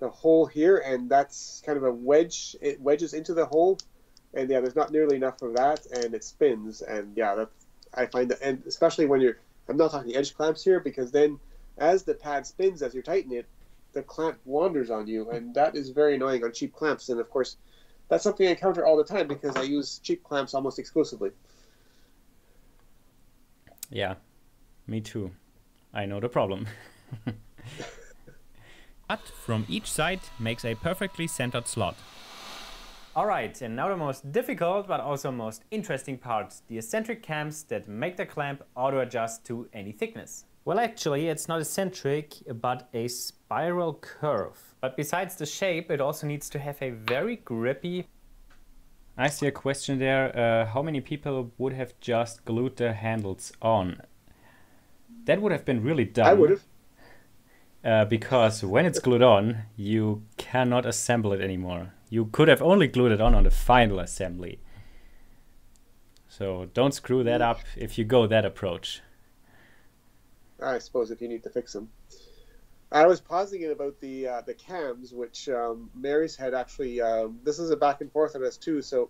the hole here, and that's kind of a wedge. It wedges into the hole, and yeah, there's not nearly enough of that, and it spins. And yeah, that I find that, and especially when you're, I'm not talking edge clamps here, because then as the pad spins as you tighten it, the clamp wanders on you, and that is very annoying on cheap clamps. And of course, that's something I encounter all the time because I use cheap clamps almost exclusively. Yeah, me too. I know the problem. Cut from each side makes a perfectly centered slot. All right, and now the most difficult but also most interesting part, the eccentric cams that make the clamp auto-adjust to any thickness. Well, actually, it's not eccentric, but a spiral curve. But besides the shape, it also needs to have a very grippy... I see a question there. Uh, how many people would have just glued their handles on? That would have been really dumb. I would have. Uh, because when it's glued on, you cannot assemble it anymore. You could have only glued it on on the final assembly. So don't screw that up if you go that approach. I suppose if you need to fix them. I was pausing it about the uh, the cams, which um, Marius had actually, uh, this is a back and forth on us too, so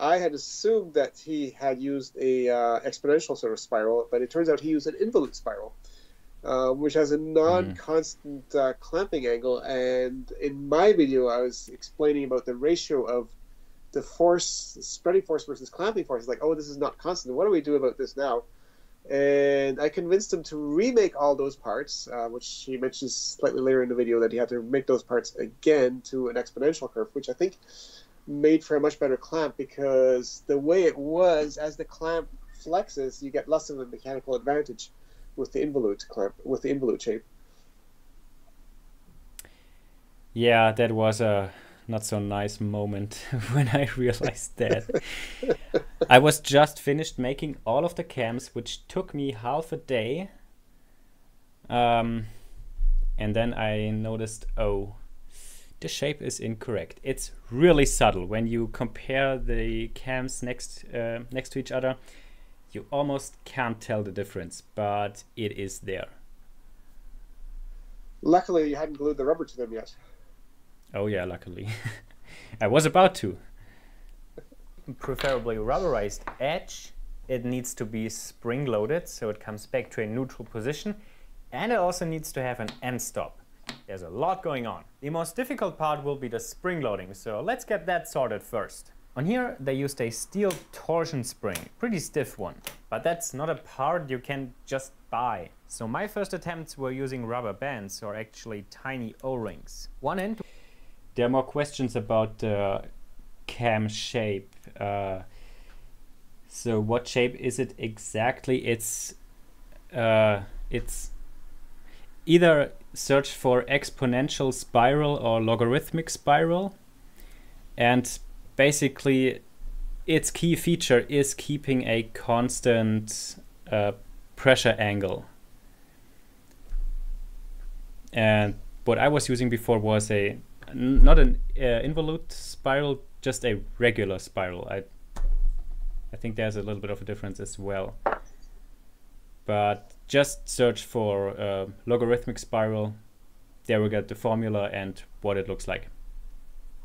I had assumed that he had used a uh, exponential sort of spiral, but it turns out he used an involute spiral, uh, which has a non-constant uh, clamping angle, and in my video I was explaining about the ratio of the force, spreading force versus clamping force. It's like, oh, this is not constant, what do we do about this now? And I convinced him to remake all those parts, uh, which he mentions slightly later in the video that he had to make those parts again to an exponential curve, which I think made for a much better clamp, because the way it was, as the clamp flexes, you get less of a mechanical advantage with the involute clamp, with the involute shape. Yeah, that was a not so nice moment when I realized that. I was just finished making all of the cams, which took me half a day. Um, and then I noticed, oh, the shape is incorrect. It's really subtle. When you compare the cams next, uh, next to each other, you almost can't tell the difference, but it is there. Luckily, you hadn't glued the rubber to them yet. Oh yeah, luckily. I was about to. Preferably rubberized edge. It needs to be spring-loaded, so it comes back to a neutral position. And it also needs to have an end stop. There's a lot going on. The most difficult part will be the spring loading, so let's get that sorted first. On here, they used a steel torsion spring, pretty stiff one. But that's not a part you can just buy. So my first attempts were using rubber bands, or actually tiny O-rings. One end... There are more questions about the uh, cam shape. Uh, so what shape is it exactly? It's uh, it's either search for exponential spiral or logarithmic spiral. And basically its key feature is keeping a constant uh, pressure angle. And what I was using before was a not an uh, involute spiral, just a regular spiral. I, I think there's a little bit of a difference as well. But just search for uh, logarithmic spiral. There we get the formula and what it looks like.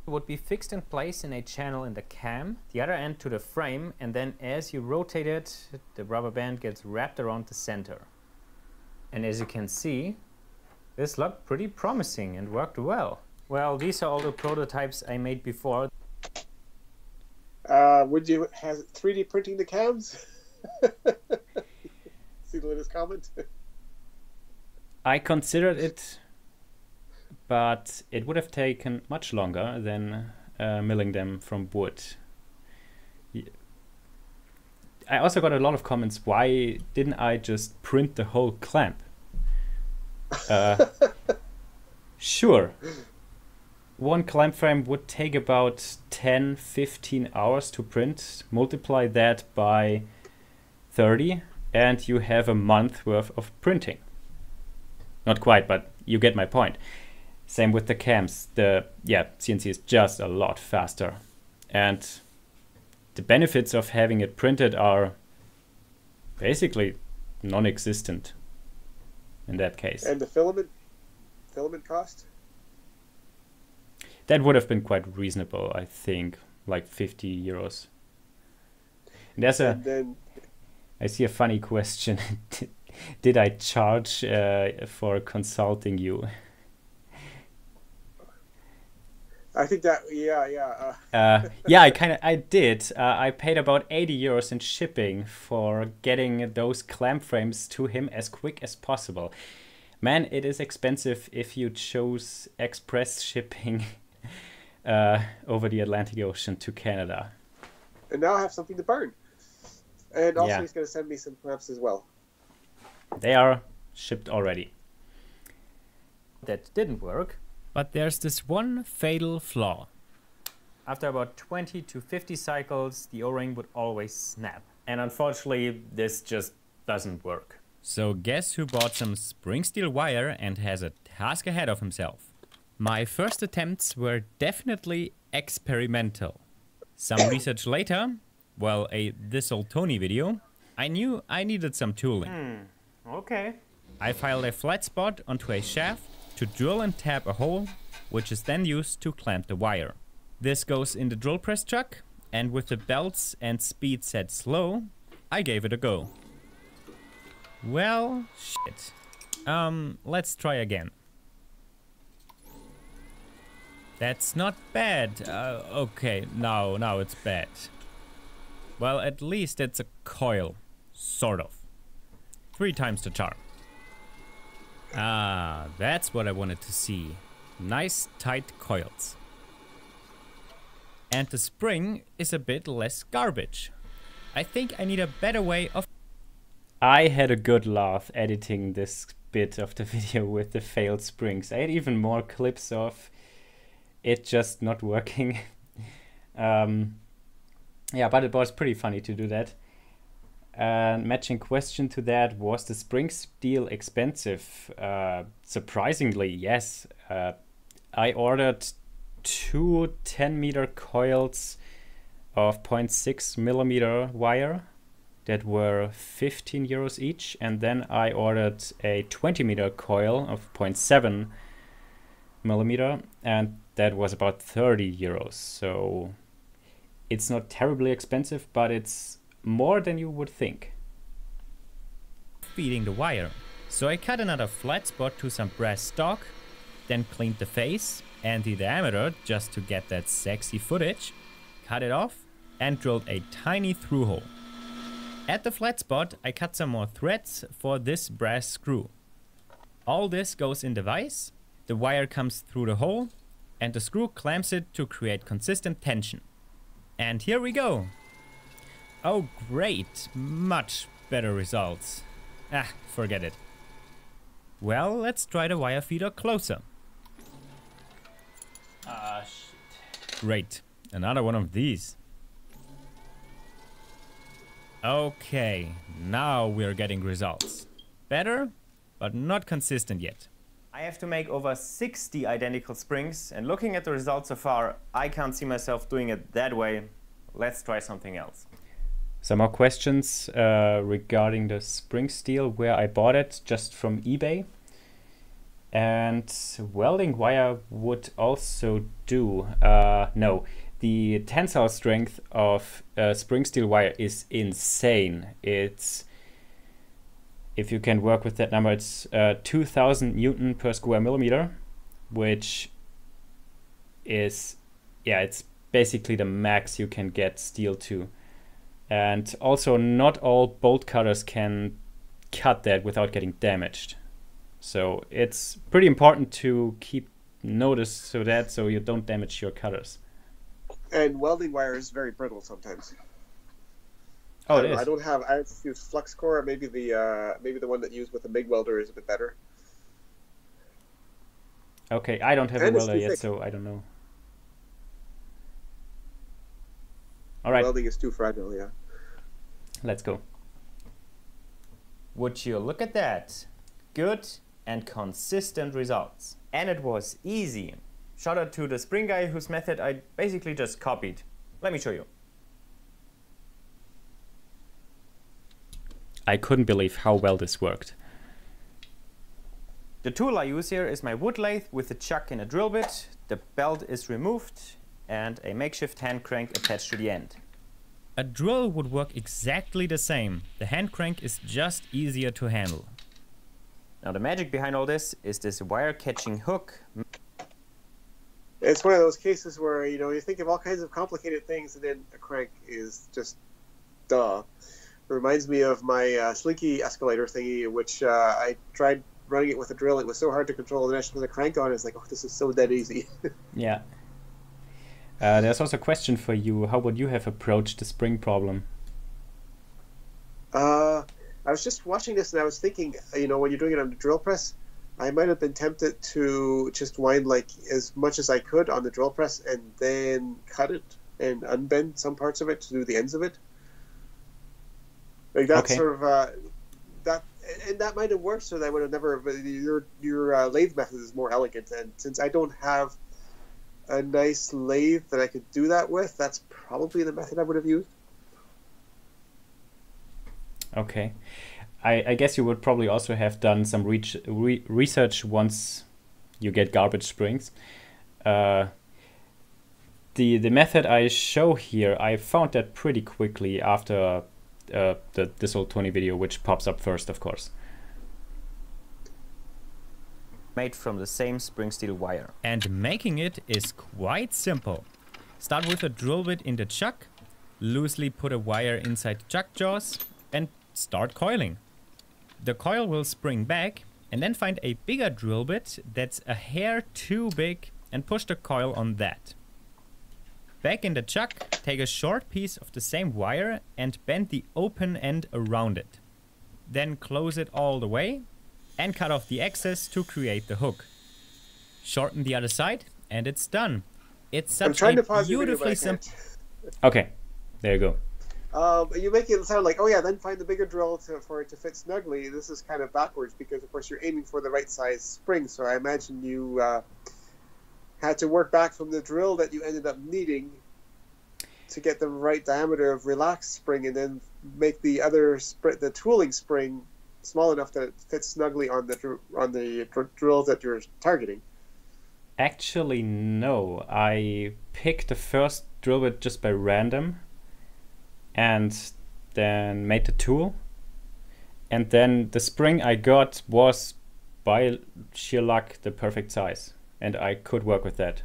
It would be fixed in place in a channel in the cam, the other end to the frame, and then as you rotate it, the rubber band gets wrapped around the center. And as you can see, this looked pretty promising and worked well. Well, these are all the prototypes I made before. Uh, would you have three D printing the cams? See the latest comment? I considered it, but it would have taken much longer than uh, milling them from wood. I also got a lot of comments, why didn't I just print the whole clamp? Uh, sure, one clamp frame would take about ten fifteen hours to print. Multiply that by thirty and you have a month worth of printing. Not quite, but you get my point. Same with the cams. The yeah, C N C is just a lot faster, and the benefits of having it printed are basically non-existent in that case. And the filament filament cost? That would have been quite reasonable, I think, like fifty euros. And there's a, and then... I see a funny question. Did I charge uh, for consulting you? I think that, yeah, yeah. Uh. uh, yeah, I kind of, I did. Uh, I paid about eighty euros in shipping for getting those clamp frames to him as quick as possible. Man, it is expensive if you chose express shipping uh, over the Atlantic Ocean to Canada. And now I have something to burn. And also yeah. He's going to send me some clamps as well. They are shipped already. That didn't work. But there's this one fatal flaw. After about twenty to fifty cycles, the O-ring would always snap. And unfortunately, this just doesn't work. So guess who bought some spring steel wire and has a task ahead of himself? My first attempts were definitely experimental. Some research later, well, a This Old Tony video, I knew I needed some tooling. Hmm, okay. I filed a flat spot onto a shaft to drill and tap a hole, which is then used to clamp the wire. This goes in the drill press chuck, and with the belts and speed set slow, I gave it a go. Well, shit. Um, let's try again. That's not bad. Uh, okay, now, now it's bad. Well, at least it's a coil. Sort of. Three times the charm. Ah, that's what I wanted to see. Nice tight coils. And the spring is a bit less garbage. I think I need a better way of... I had a good laugh editing this bit of the video with the failed springs. I had even more clips of it just not working. um, yeah, but it was pretty funny to do that. And uh, matching question to that, was the spring steel expensive? Uh, surprisingly, yes. Uh, I ordered two ten meter coils of zero point six millimeter wire that were fifteen euros each. And then I ordered a twenty meter coil of zero point seven millimeter, and that was about thirty euros. So it's not terribly expensive, but it's more than you would think. Feeding the wire. So I cut another flat spot to some brass stock, then cleaned the face and the diameter just to get that sexy footage, cut it off and drilled a tiny through hole. At the flat spot I cut some more threads for this brass screw. All this goes in the vise, the wire comes through the hole and the screw clamps it to create consistent tension. And here we go! Oh great, much better results. Ah, forget it. Well, let's try the wire feeder closer. Ah, shit. Great, another one of these. Okay, now we're getting results. Better, but not consistent yet. I have to make over sixty identical springs, and looking at the results so far, I can't see myself doing it that way. Let's try something else. Some more questions uh, regarding the spring steel, where I bought it just from eBay. And welding wire would also do. Uh, no, the tensile strength of uh, spring steel wire is insane. It's, if you can work with that number, it's uh, two thousand Newton per square millimeter, which is, yeah, it's basically the max you can get steel to. And also not all bolt cutters can cut that without getting damaged. So it's pretty important to keep notice of that so you don't damage your cutters. And welding wire is very brittle sometimes. Oh, it is. I don't have. I have to use flux core. Maybe the uh, maybe the one that used with the MIG welder is a bit better. Okay, I don't have and a welder yet, thick. so I don't know. All right. Welding is too fragile. Yeah. Let's go. Would you look at that? Good and consistent results. And it was easy. Shout out to the spring guy whose method I basically just copied. Let me show you. I couldn't believe how well this worked. The tool I use here is my wood lathe with a chuck and a drill bit. The belt is removed and a makeshift hand crank attached to the end. A drill would work exactly the same. The hand crank is just easier to handle. Now the magic behind all this is this wire catching hook. It's one of those cases where, you know, you think of all kinds of complicated things and then a crank is just duh. It reminds me of my uh, slinky escalator thingy, which uh, I tried running it with a drill. It was so hard to control and I just put a crank on it. It's like, oh, this is so dead easy. Yeah. Uh, there's also a question for you. How would you have approached the spring problem? Uh, I was just watching this and I was thinking, you know, when you're doing it on the drill press, I might have been tempted to just wind like as much as I could on the drill press and then cut it and unbend some parts of it to do the ends of it. Like that's okay. sort of uh, that, and that might have worked. So that would have never. Your your uh, lathe method is more elegant, and since I don't have a nice lathe that I could do that with, that's probably the method I would have used. Okay. I, I guess you would probably also have done some re re research once you get garbage springs. Uh, the the method I show here, I found that pretty quickly after uh, the This Old Tony video, which pops up first, of course. Made from the same spring steel wire. And making it is quite simple. Start with a drill bit in the chuck, loosely put a wire inside chuck jaws, and start coiling. The coil will spring back, and then find a bigger drill bit that's a hair too big and push the coil on that. Back in the chuck, take a short piece of the same wire and bend the open end around it. Then close it all the way and cut off the excess to create the hook. Shorten the other side and it's done. It's such a beautifully simple... Okay, there you go. Um, you make it sound like, oh yeah, then find the bigger drill to, for it to fit snugly. This is kind of backwards because, of course, you're aiming for the right size spring. So I imagine you uh, had to work back from the drill that you ended up needing to get the right diameter of relaxed spring, and then make the other sp the tooling spring small enough that it fits snugly on the dr on the dr drill that you're targeting. Actually, no. I picked the first drill bit just by random, and then made the tool, and then the spring I got was by sheer luck the perfect size and I could work with that.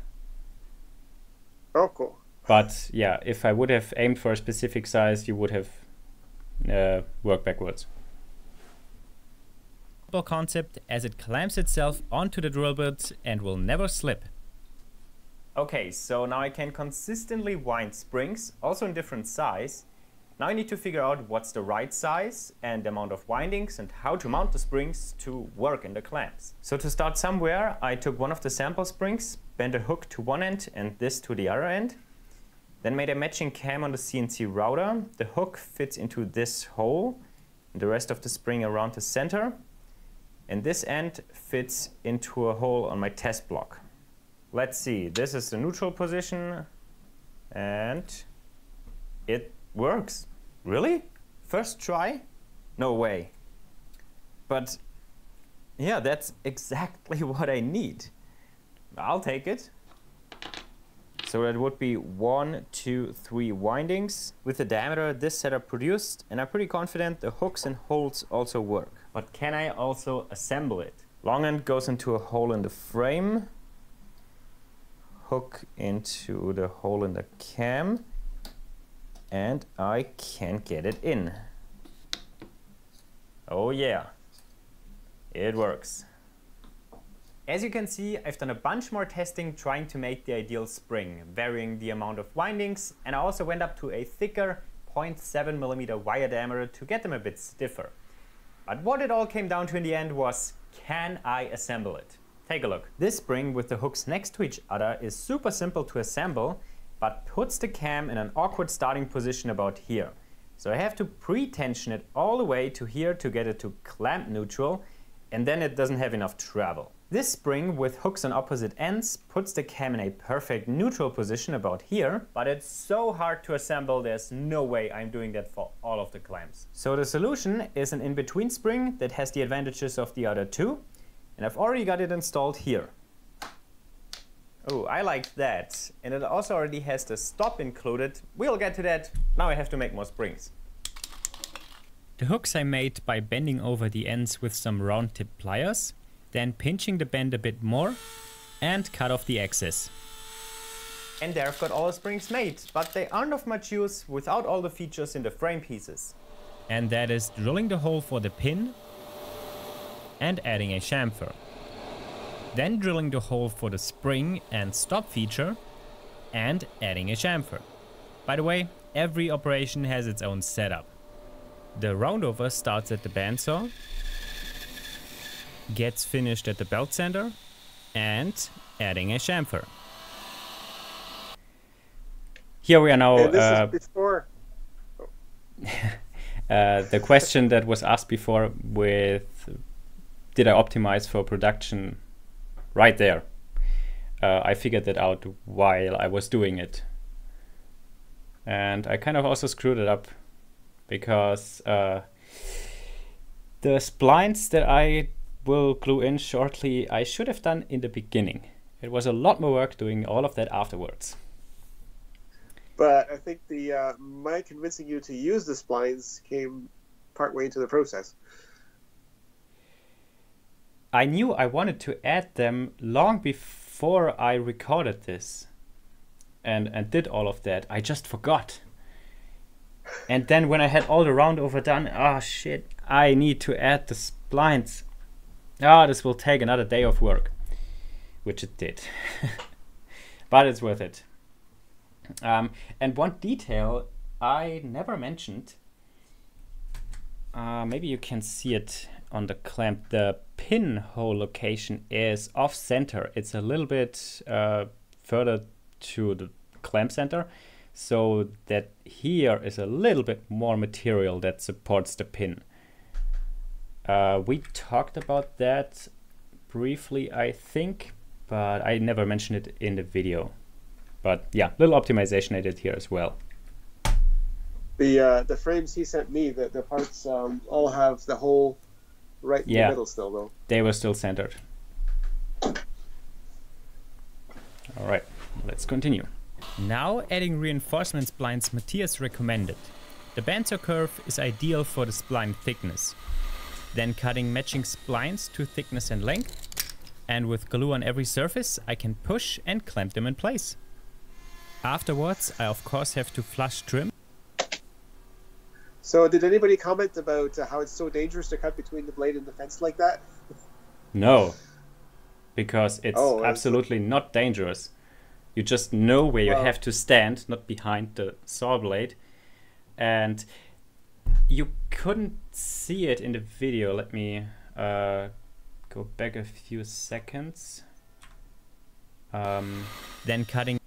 Oh, cool. But yeah, if I would have aimed for a specific size, you would have uh, worked backwards. Concept as it clamps itself onto the drill bit and will never slip. Okay, so now I can consistently wind springs, also in different size. Now I need to figure out what's the right size and the amount of windings and how to mount the springs to work in the clamps. So to start somewhere, I took one of the sample springs, bent a hook to one end and this to the other end, then made a matching cam on the C N C router. The hook fits into this hole and the rest of the spring around the center, and this end fits into a hole on my test block. Let's see, this is the neutral position and it works. Really? First try? No way. But yeah, that's exactly what I need. I'll take it. So that would be one, two, three windings. With the diameter this setup produced, and I'm pretty confident the hooks and holes also work. But can I also assemble it? Long end goes into a hole in the frame, hook into the hole in the cam, and I can get it in. Oh yeah, it works. As you can see, I've done a bunch more testing trying to make the ideal spring, varying the amount of windings, and I also went up to a thicker zero point seven millimeter wire diameter to get them a bit stiffer. But what it all came down to in the end was, can I assemble it? Take a look. This spring with the hooks next to each other is super simple to assemble, but puts the cam in an awkward starting position about here. So I have to pre-tension it all the way to here to get it to clamp neutral, and then it doesn't have enough travel. This spring with hooks on opposite ends puts the cam in a perfect neutral position about here, but it's so hard to assemble there's no way I'm doing that for all of the clamps. So the solution is an in-between spring that has the advantages of the other two, and I've already got it installed here. Oh, I like that, and it also already has the stop included. We'll get to that. Now I have to make more springs. The hooks I made by bending over the ends with some round tip pliers, then pinching the bend a bit more and cut off the excess. And there I've got all the springs made, but they aren't of much use without all the features in the frame pieces. And that is drilling the hole for the pin and adding a chamfer. Then drilling the hole for the spring and stop feature and adding a chamfer. By the way, every operation has its own setup. The roundover starts at the bandsaw, gets finished at the belt sander and adding a chamfer. Here we are now. Hey, this uh, is before. uh, the question that was asked before with, did I optimize for production? Right there. Uh, I figured that out while I was doing it. And I kind of also screwed it up because uh, the splines that I will glue in shortly, I should have done in the beginning. It was a lot more work doing all of that afterwards. But I think the uh, my convincing you to use the splines came partway into the process. I knew I wanted to add them long before I recorded this and, and did all of that. I just forgot. And then when I had all the roundover done, ah, shit, I need to add the splines. Ah, this will take another day of work, which it did. But it's worth it. Um, and one detail I never mentioned, uh, maybe you can see it on the clamp, the pinhole location is off center. It's a little bit uh, further to the clamp center, so that here is a little bit more material that supports the pin. Uh, we talked about that briefly, I think, but I never mentioned it in the video. But yeah, little optimization I did here as well. The uh, the frames he sent me, the, the parts um, all have the whole right in yeah. the middle still though. They were still centered. All right, let's continue. Now adding reinforcement splines Matthias recommended. The bandsaw curve is ideal for the spline thickness. Then cutting matching splines to thickness and length, and with glue on every surface I can push and clamp them in place. Afterwards I of course have to flush trim. So did anybody comment about uh, how it's so dangerous to cut between the blade and the fence like that? No, because it's oh, absolutely not dangerous. You just know where well, you have to stand, not behind the saw blade. And you couldn't see it in the video. Let me uh, go back a few seconds. Um, then cutting.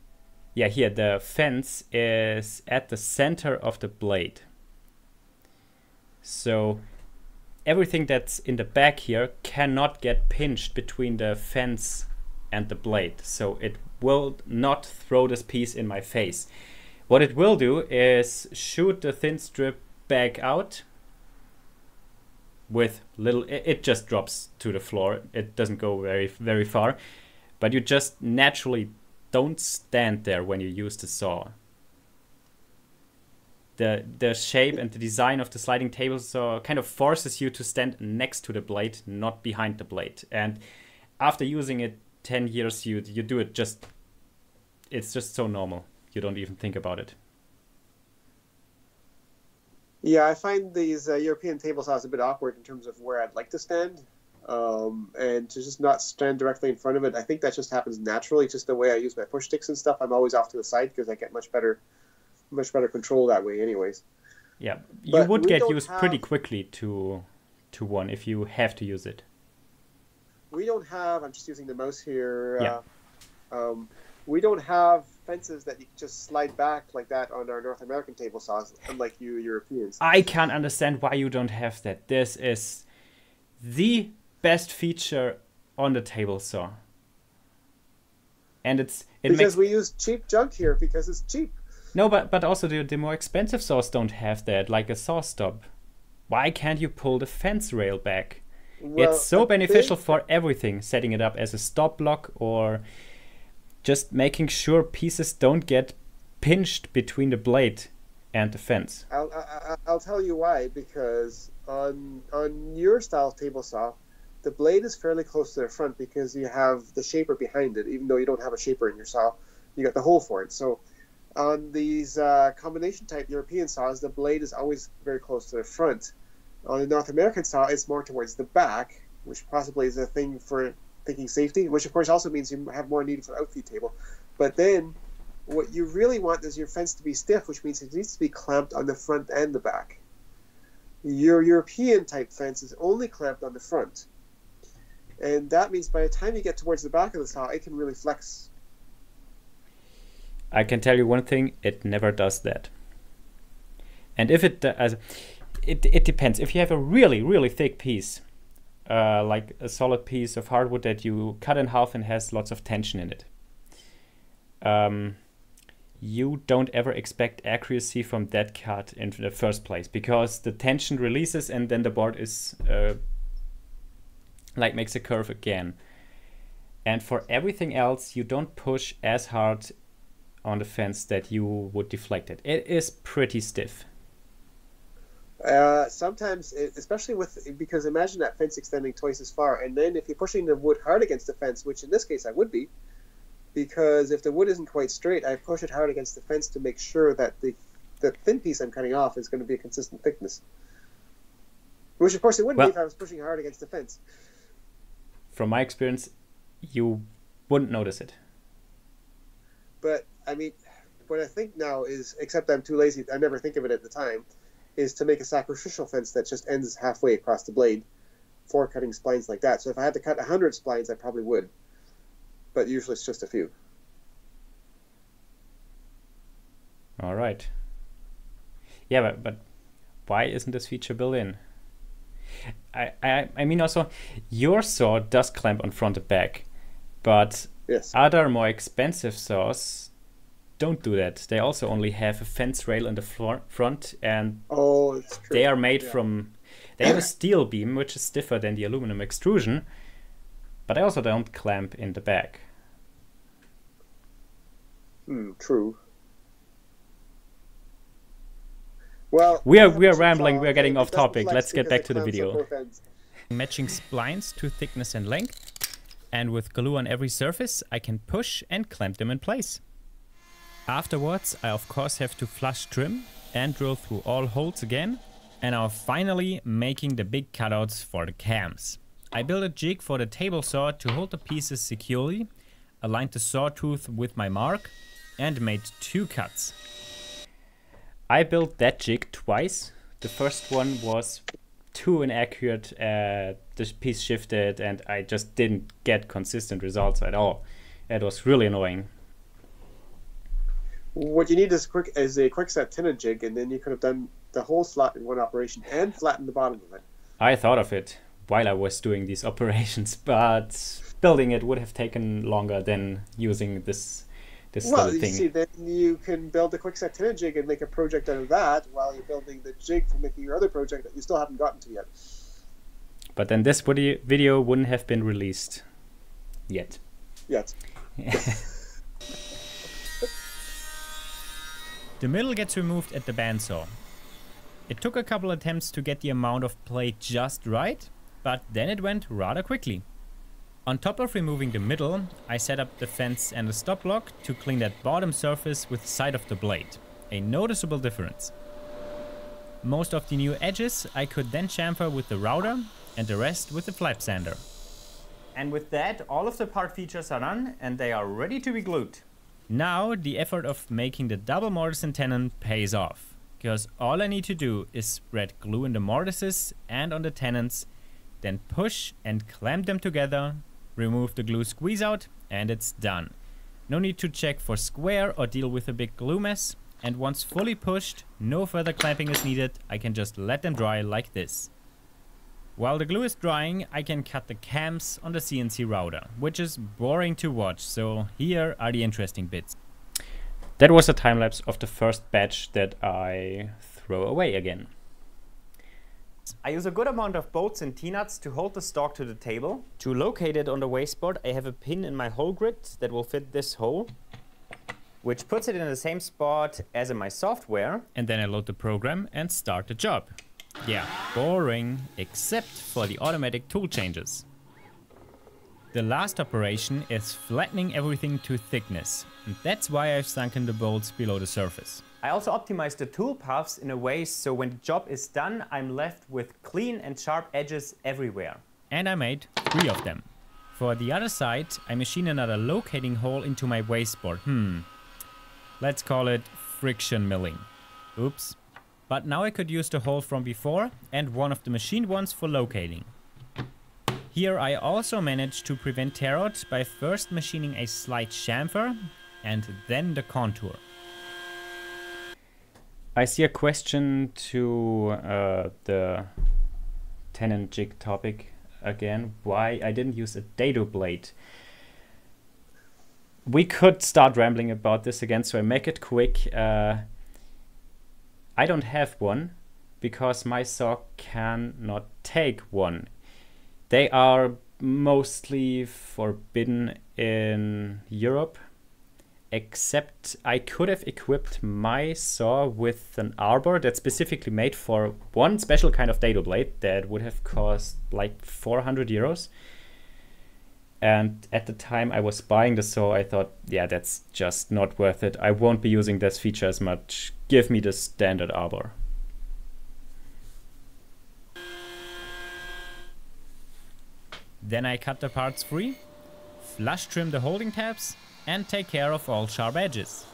Yeah, here the fence is at the center of the blade. So everything that's in the back here cannot get pinched between the fence and the blade. So it will not throw this piece in my face. What it will do is shoot the thin strip back out with little, it just drops to the floor. It doesn't go very, very far, but you just naturally don't stand there when you use the saw. The, the shape and the design of the sliding table saw kind of forces you to stand next to the blade, not behind the blade. And after using it ten years, you you do it just, it's just so normal. You don't even think about it. Yeah, I find these uh, European table saws a bit awkward in terms of where I'd like to stand. um, and to just not stand directly in front of it. I think that just happens naturally, just the way I use my push sticks and stuff. I'm always off to the side because I get much better, much better control that way anyways. Yeah, you but would get used have, pretty quickly to to one if you have to use it. We don't have, I'm just using the mouse here, yeah. uh, um, we don't have fences that you can just slide back like that on our North American table saws, unlike you Europeans. I can't understand why you don't have that. This is the best feature on the table saw. And it's... It because makes... we use cheap junk here because it's cheap. No, but, but also the, the more expensive saws don't have that, like a saw stop. Why can't you pull the fence rail back? Well, it's so beneficial thing... for everything, setting it up as a stop block or just making sure pieces don't get pinched between the blade and the fence. I'll, I, I'll tell you why, because on, on your style table saw, the blade is fairly close to the front because you have the shaper behind it, even though you don't have a shaper in your saw, you got the hole for it. So on these uh, combination type European saws, the blade is always very close to the front. On the North American saw, it's more towards the back, which possibly is a thing for thinking safety, which of course also means you have more need for an outfeed table. But then what you really want is your fence to be stiff, which means it needs to be clamped on the front and the back. Your European type fence is only clamped on the front. And that means by the time you get towards the back of the saw, it can really flex. I can tell you one thing, it never does that. And if it does, it, it depends. If you have a really, really thick piece, uh, like a solid piece of hardwood that you cut in half and has lots of tension in it, um, you don't ever expect accuracy from that cut in the first place because the tension releases and then the board is uh, like makes a curve again. And for everything else, you don't push as hard on the fence that you would deflect it. It is pretty stiff. Uh, sometimes, especially with, because imagine that fence extending twice as far, and then if you're pushing the wood hard against the fence, which in this case I would be, because if the wood isn't quite straight, I push it hard against the fence to make sure that the, the thin piece I'm cutting off is going to be a consistent thickness. Which of course it wouldn't well, be if I was pushing hard against the fence. From my experience, you wouldn't notice it. But I mean, what I think now is, except I'm too lazy, I never think of it at the time, is to make a sacrificial fence that just ends halfway across the blade for cutting splines like that. So if I had to cut a hundred splines, I probably would. But usually it's just a few. All right. Yeah, but, but why isn't this feature built in? I, I, I mean, also, your saw does clamp on front and back, but yes. Other more expensive saws don't do that. They also only have a fence rail in the floor, front, and oh, it's true. They are made yeah. from, they have a steel beam, which is stiffer than the aluminum extrusion, but they also don't clamp in the back. Hmm, true. Well, we are, we are rambling, we are getting off topic. Let's get back to the video. Matching splines to thickness and length, and with glue on every surface, I can push and clamp them in place. Afterwards, I of course have to flush trim and drill through all holes again, and are finally making the big cutouts for the cams. I built a jig for the table saw to hold the pieces securely, aligned the sawtooth with my mark, and made two cuts. I built that jig twice. The first one was too inaccurate, uh, the piece shifted, and I just didn't get consistent results at all. It was really annoying. What you need is quick is a quick set tenon jig, and then you could have done the whole slot in one operation and flattened the bottom of it. I thought of it while I was doing these operations, but building it would have taken longer than using this this well, little thing. Well, you see, then you can build the quick set tenon jig and make a project out of that while you're building the jig for making your other project that you still haven't gotten to yet. But then this video wouldn't have been released yet. Yet. The middle gets removed at the bandsaw. It took a couple attempts to get the amount of plate just right, but then it went rather quickly. On top of removing the middle, I set up the fence and the stop block to clean that bottom surface with the side of the blade, a noticeable difference. Most of the new edges I could then chamfer with the router and the rest with the flap sander. And with that, all of the part features are done and they are ready to be glued. Now the effort of making the double mortise and tenon pays off, because all I need to do is spread glue in the mortises and on the tenons, then push and clamp them together, remove the glue squeeze out, and it's done. No need to check for square or deal with a big glue mess, and once fully pushed, no further clamping is needed, I can just let them dry like this. While the glue is drying, I can cut the cams on the C N C router, which is boring to watch, so here are the interesting bits. That was a time lapse of the first batch that I throw away again. I use a good amount of bolts and T-nuts to hold the stalk to the table. To locate it on the wasteboard, I have a pin in my hole grid that will fit this hole, which puts it in the same spot as in my software. And then I load the program and start the job. Yeah, boring, except for the automatic tool changes. The last operation is flattening everything to thickness, and that's why I've sunken the bolts below the surface. I also optimized the tool paths in a way so when the job is done, I'm left with clean and sharp edges everywhere. And I made three of them. For the other side, I machine another locating hole into my wasteboard. Hmm. Let's call it friction milling. Oops. But now I could use the hole from before and one of the machined ones for locating. Here I also managed to prevent tear out by first machining a slight chamfer and then the contour. I see a question to uh, the tenon jig topic again, why I didn't use a dado blade. We could start rambling about this again, so I make it quick. Uh, I don't have one because my saw cannot take one. They are mostly forbidden in Europe. Except I could have equipped my saw with an arbor that's specifically made for one special kind of dado blade that would have cost like four hundred euros. And at the time I was buying the saw, I thought, yeah, that's just not worth it. I won't be using this feature as much. Give me the standard arbor. Then I cut the parts free, flush trim the holding tabs, and take care of all sharp edges.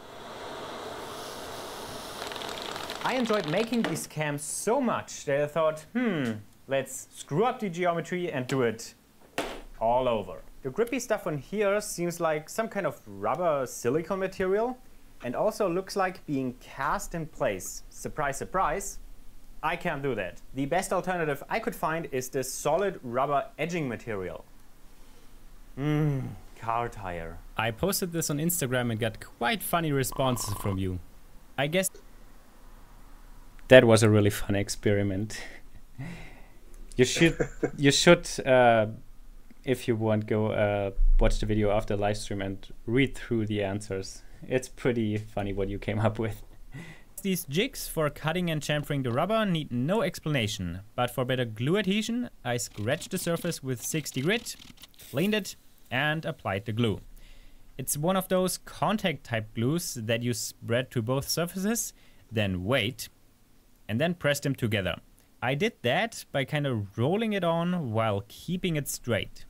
I enjoyed making these cams so much that I thought, hmm, let's screw up the geometry and do it all over. The grippy stuff on here seems like some kind of rubber silicone material and also looks like being cast in place. Surprise, surprise, I can't do that. The best alternative I could find is this solid rubber edging material. Mmm. Car tire. I posted this on Instagram and got quite funny responses from you. I guess that was a really fun experiment. you should, you should, uh, if you want, go uh, watch the video after live stream and read through the answers. It's pretty funny what you came up with. These jigs for cutting and chamfering the rubber need no explanation, but for better glue adhesion, I scratched the surface with sixty grit, cleaned it, and applied the glue. It's one of those contact type glues that you spread to both surfaces, then wait, and then press them together. I did that by kind of rolling it on while keeping it straight.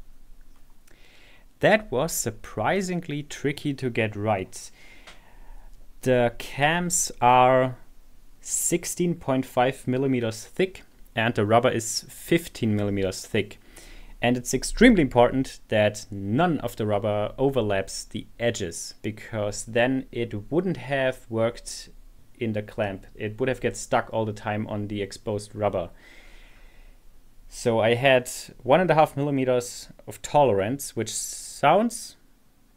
That was surprisingly tricky to get right. The cams are sixteen point five millimeters thick and the rubber is fifteen millimeters thick. And it's extremely important that none of the rubber overlaps the edges, because then it wouldn't have worked in the clamp. It would have got stuck all the time on the exposed rubber. So I had one and a half millimeters of tolerance, which sounds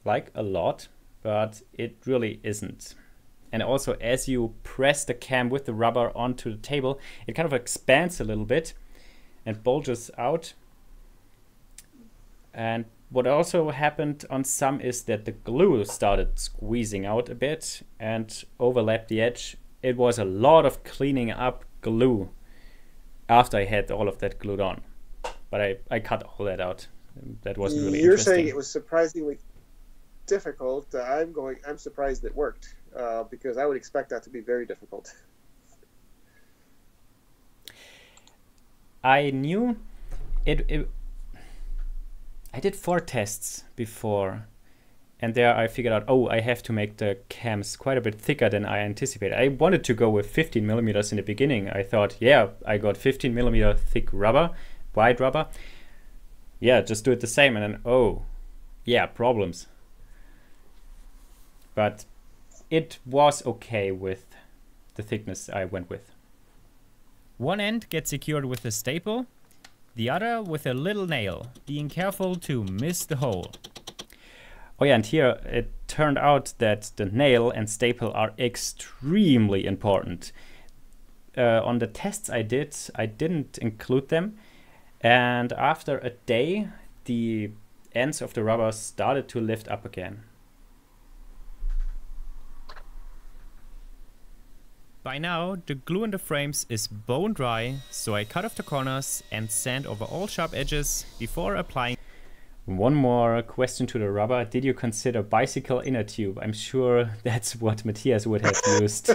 like a lot, but it really isn't. And also, as you press the cam with the rubber onto the table, it kind of expands a little bit and bulges out. And what also happened on some is that the glue started squeezing out a bit and overlapped the edge. It was a lot of cleaning up glue after I had all of that glued on. But I, I cut all that out. That wasn't really You're interesting. You're saying it was surprisingly difficult. Uh, I'm going. I'm surprised it worked uh, because I would expect that to be very difficult. I knew it, it I did four tests before, and there I figured out, oh, I have to make the cams quite a bit thicker than I anticipated. I wanted to go with fifteen millimeters in the beginning. I thought, yeah, I got fifteen millimeter thick rubber, wide rubber. Yeah, just do it the same. And then, oh, yeah, problems. But it was okay with the thickness I went with. One end gets secured with a staple, the other with a little nail, being careful to miss the hole. Oh yeah, and here it turned out that the nail and staple are extremely important. Uh, on the tests I did, I didn't include them. And after a day, the ends of the rubber started to lift up again. By now, the glue in the frames is bone dry, so I cut off the corners and sand over all sharp edges before applying. One more question to the rubber. Did you consider bicycle inner tube? I'm sure that's what Matthias would have used.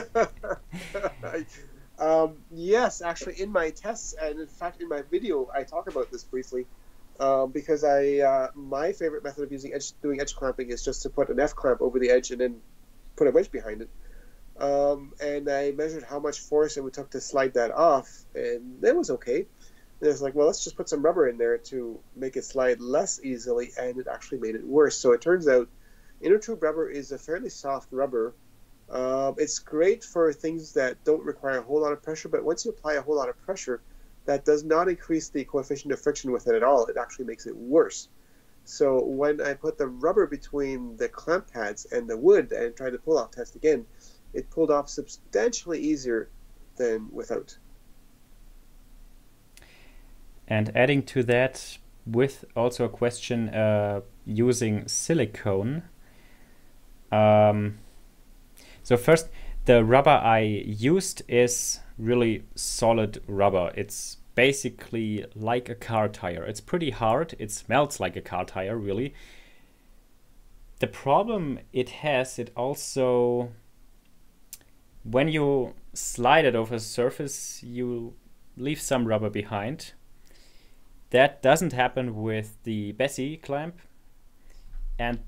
um, yes, actually in my tests, and in fact in my video, I talk about this briefly. Um, because I, uh, my favorite method of using edge, doing edge clamping is just to put an F-clamp over the edge and then put a wedge behind it. Um, and I measured how much force it would take to slide that off, and that was okay. And it's like, well, let's just put some rubber in there to make it slide less easily, and it actually made it worse. So it turns out inner tube rubber is a fairly soft rubber. Uh, it's great for things that don't require a whole lot of pressure, but once you apply a whole lot of pressure, that does not increase the coefficient of friction with it at all. It actually makes it worse. So when I put the rubber between the clamp pads and the wood and tried the pull-off test again, it pulled off substantially easier than without. And adding to that, with also a question uh, using silicone. Um, so first, the rubber I used is really solid rubber. It's basically like a car tire. It's pretty hard. It melts like a car tire, really. The problem it has, it also, when you slide it over a surface, you leave some rubber behind. That doesn't happen with the Bessey clamp, and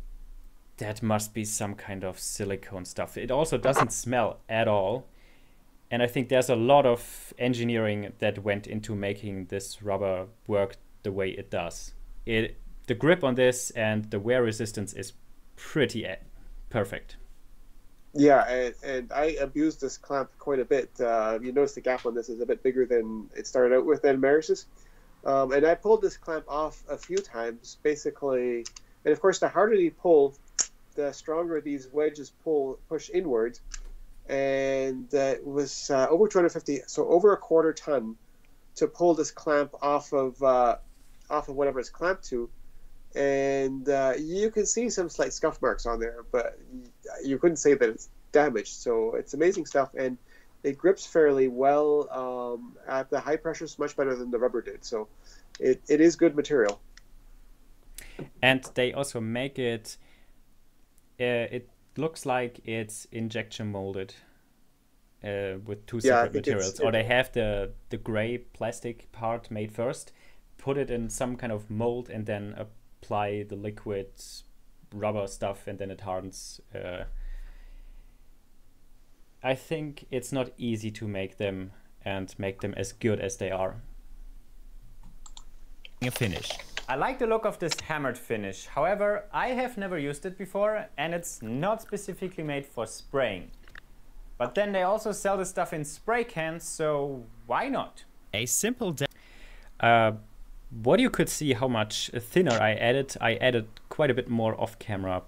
that must be some kind of silicone stuff. It also doesn't smell at all, and I think there's a lot of engineering that went into making this rubber work the way it does. It, the grip on this and the wear resistance is pretty perfect. Yeah, and, and I abused this clamp quite a bit. Uh, you notice the gap on this is a bit bigger than it started out with in Marius's. Um, and I pulled this clamp off a few times, basically. And of course, the harder you pull, the stronger these wedges pull, push inward. And uh, it was uh, over two hundred fifty, so over a quarter ton, to pull this clamp off of uh, off of whatever it's clamped to. And uh, you can see some slight scuff marks on there, but you couldn't say that it's damaged. So it's amazing stuff. And it grips fairly well um, at the high pressures, much better than the rubber did. So it, it is good material. And they also make it, uh, it looks like it's injection molded uh, with two separate yeah, materials. Or they have the, the gray plastic part made first, put it in some kind of mold, and then apply the liquid rubber stuff, and then it hardens. Uh, I think it's not easy to make them and make them as good as they are. A finish. I like the look of this hammered finish. However, I have never used it before, and it's not specifically made for spraying. But then they also sell this stuff in spray cans, so why not? A simple de uh, what you could see how much thinner I added. I added quite a bit more off camera.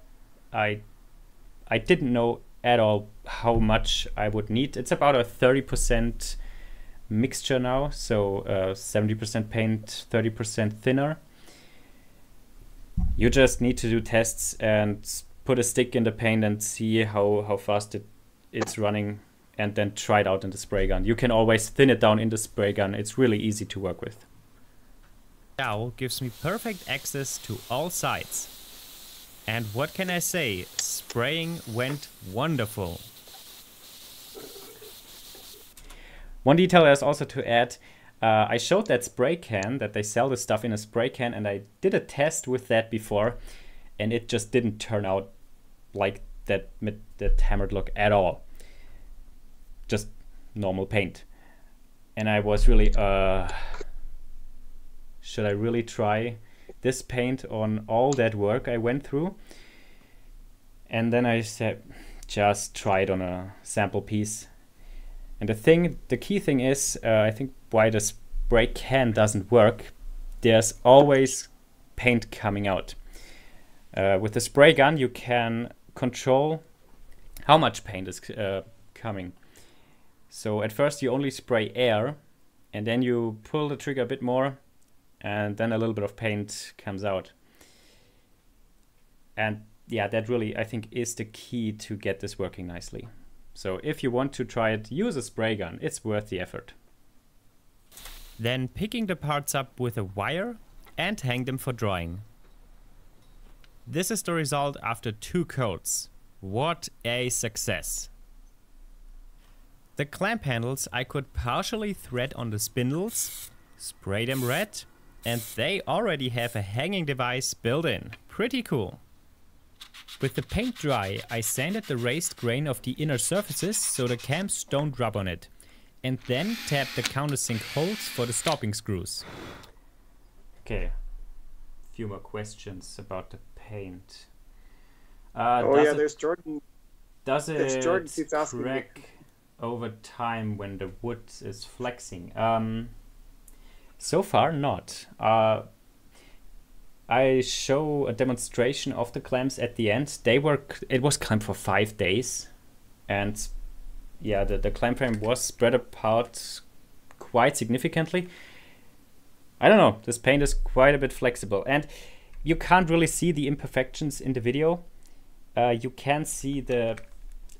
I, I didn't know at all how much I would need. It's about a thirty percent mixture now, so seventy percent uh, paint, thirty percent thinner. You just need to do tests and put a stick in the paint and see how, how fast it, it's running, and then try it out in the spray gun. You can always thin it down in the spray gun. It's really easy to work with. Now gives me perfect access to all sides. And what can I say? Spraying went wonderful. One detail there's also to add, Uh, I showed that spray can, that they sell this stuff in a spray can, and I did a test with that before, and it just didn't turn out like that, that hammered look at all. Just normal paint. And I was really, uh, should I really try this paint on all that work I went through? And then I said, just try it on a sample piece. And the thing, the key thing is, uh, I think why the spray can doesn't work, there's always paint coming out. Uh, with the spray gun you can control how much paint is uh, coming. So at first you only spray air, and then you pull the trigger a bit more, and then a little bit of paint comes out. And yeah, that really, I think, is the key to get this working nicely. So if you want to try it, use a spray gun. It's worth the effort. Then picking the parts up with a wire and hang them for drying. This is the result after two coats. What a success! The clamp handles I could partially thread on the spindles, spray them red, and they already have a hanging device built in. Pretty cool! With the paint dry, I sanded the raised grain of the inner surfaces so the clamps don't rub on it, and then tapped the countersink holes for the stopping screws. Okay, a few more questions about the paint. Uh, oh yeah, it, there's Jordan. Does it Jordan crack over time when the wood is flexing? Um, so far not. Uh, I show a demonstration of the clamps at the end. They were, it was clamped for five days, and yeah, the, the clamp frame was spread apart quite significantly. I don't know, this paint is quite a bit flexible, and you can't really see the imperfections in the video. Uh, you can see the,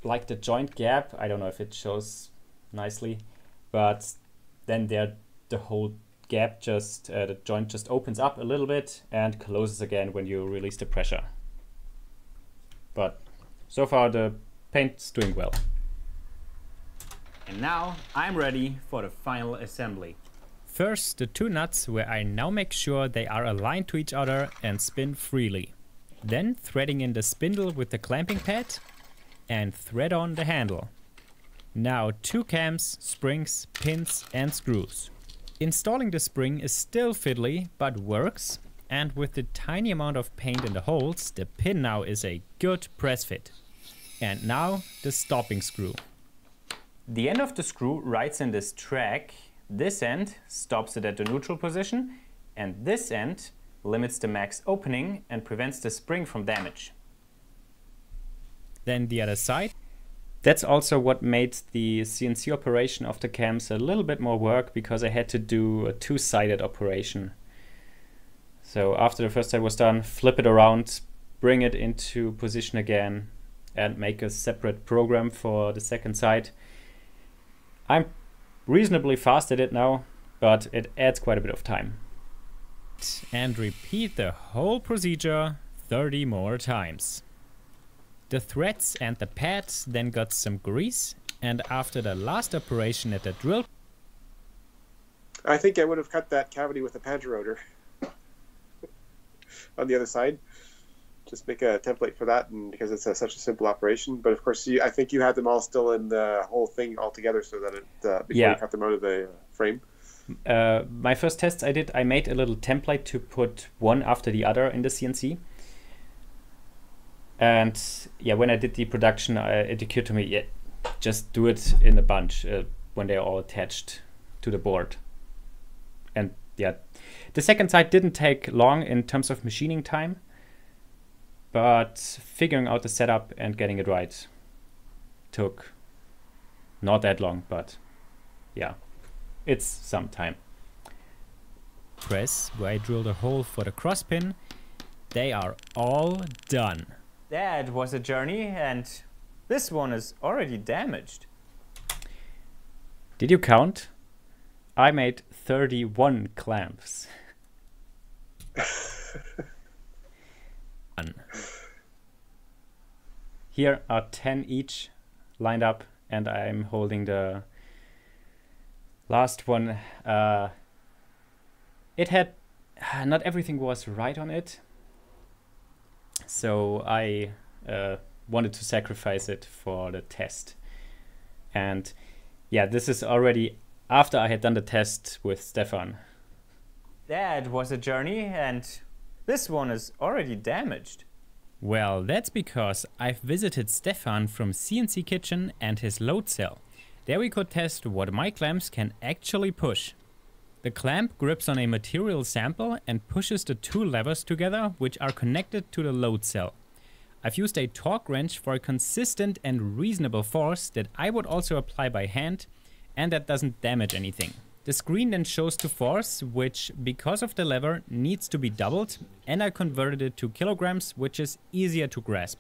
like the joint gap. I don't know if it shows nicely, but then there the whole gap just, uh, the joint just opens up a little bit and closes again when you release the pressure. But so far the paint's doing well. And now I'm ready for the final assembly. First the two nuts, where I now make sure they are aligned to each other and spin freely. Then threading in the spindle with the clamping pad and thread on the handle. Now two clamps, springs, pins and screws. Installing the spring is still fiddly, but works, and with the tiny amount of paint in the holes, the pin now is a good press fit. And now the stopping screw. The end of the screw rides in this track, this end stops it at the neutral position, and this end limits the max opening and prevents the spring from damage. Then the other side. That's also what made the C N C operation of the clamps a little bit more work, because I had to do a two-sided operation. So after the first side was done, flip it around, bring it into position again, and make a separate program for the second side. I'm reasonably fast at it now, but it adds quite a bit of time. And repeat the whole procedure thirty more times. The threads and the pads then got some grease, and after the last operation at the drill... I think I would have cut that cavity with a Pantorouter on the other side. Just make a template for that, and because it's a, such a simple operation. But of course, you, I think you had them all still in the whole thing all together, so that it, uh, before yeah. you cut them out of the frame. Uh, my first tests I did, I made a little template to put one after the other in the C N C. And yeah, when I did the production, uh, it occurred to me, yeah, just do it in a bunch uh, when they're all attached to the board. And yeah, the second side didn't take long in terms of machining time, but figuring out the setup and getting it right took not that long, but yeah, it's some time. Press, where I drilled a hole for the cross pin, they are all done. That was a journey, and this one is already damaged. Did you count? I made thirty-one clamps. Here are ten each lined up, and I'm holding the Last one, uh, it had, not everything was right on it, so I uh, wanted to sacrifice it for the test. And yeah, this is already after I had done the test with Stefan. That was a journey, and this one is already damaged. Well, that's because I've visited Stefan from C N C Kitchen and his load cell. There we could test what my clamps can actually push. The clamp grips on a material sample and pushes the two levers together, which are connected to the load cell. I've used a torque wrench for a consistent and reasonable force that I would also apply by hand, and that doesn't damage anything. The screen then shows the force, which, because of the lever, needs to be doubled, and I converted it to kilograms, which is easier to grasp.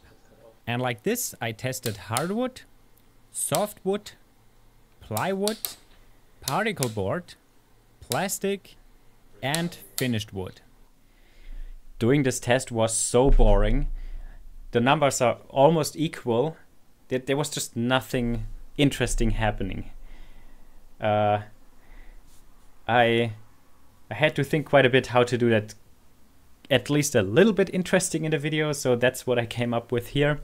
And like this, I tested hardwood, softwood, plywood, particle board, plastic, and finished wood. Doing this test was so boring. The numbers are almost equal. There was just nothing interesting happening. Uh, I, I had to think quite a bit how to do that at least a little bit interesting in the video, so that's what I came up with here.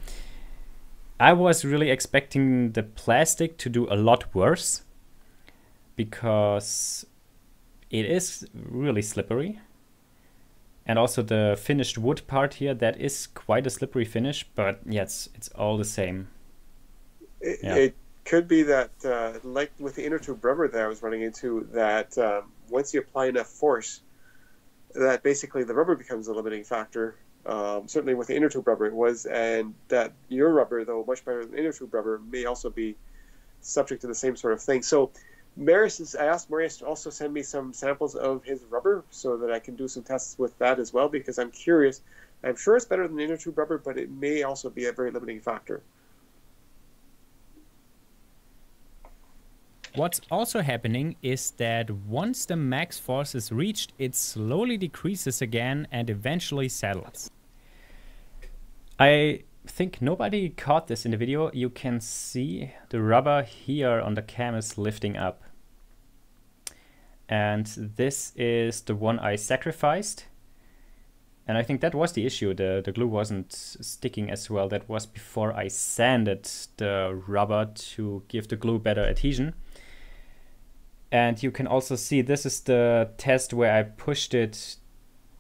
I was really expecting the plastic to do a lot worse, because it is really slippery. And also the finished wood part here, that is quite a slippery finish, but yes, it's all the same. It, yeah. it could be that, uh, like with the inner tube rubber that I was running into, that um, once you apply enough force, that basically the rubber becomes a limiting factor. Um, certainly with the inner tube rubber it was, and that your rubber, though much better than inner tube rubber, may also be subject to the same sort of thing. So Marius is, I asked Marius to also send me some samples of his rubber so that I can do some tests with that as well, because I'm curious. I'm sure it's better than inner tube rubber, but it may also be a very limiting factor. What's also happening is that once the max force is reached, it slowly decreases again and eventually settles. I think nobody caught this in the video. You can see the rubber here on the cam is lifting up. And this is the one I sacrificed. And I think that was the issue. The, the glue wasn't sticking as well. That was before I sanded the rubber to give the glue better adhesion. And you can also see this is the test where I pushed it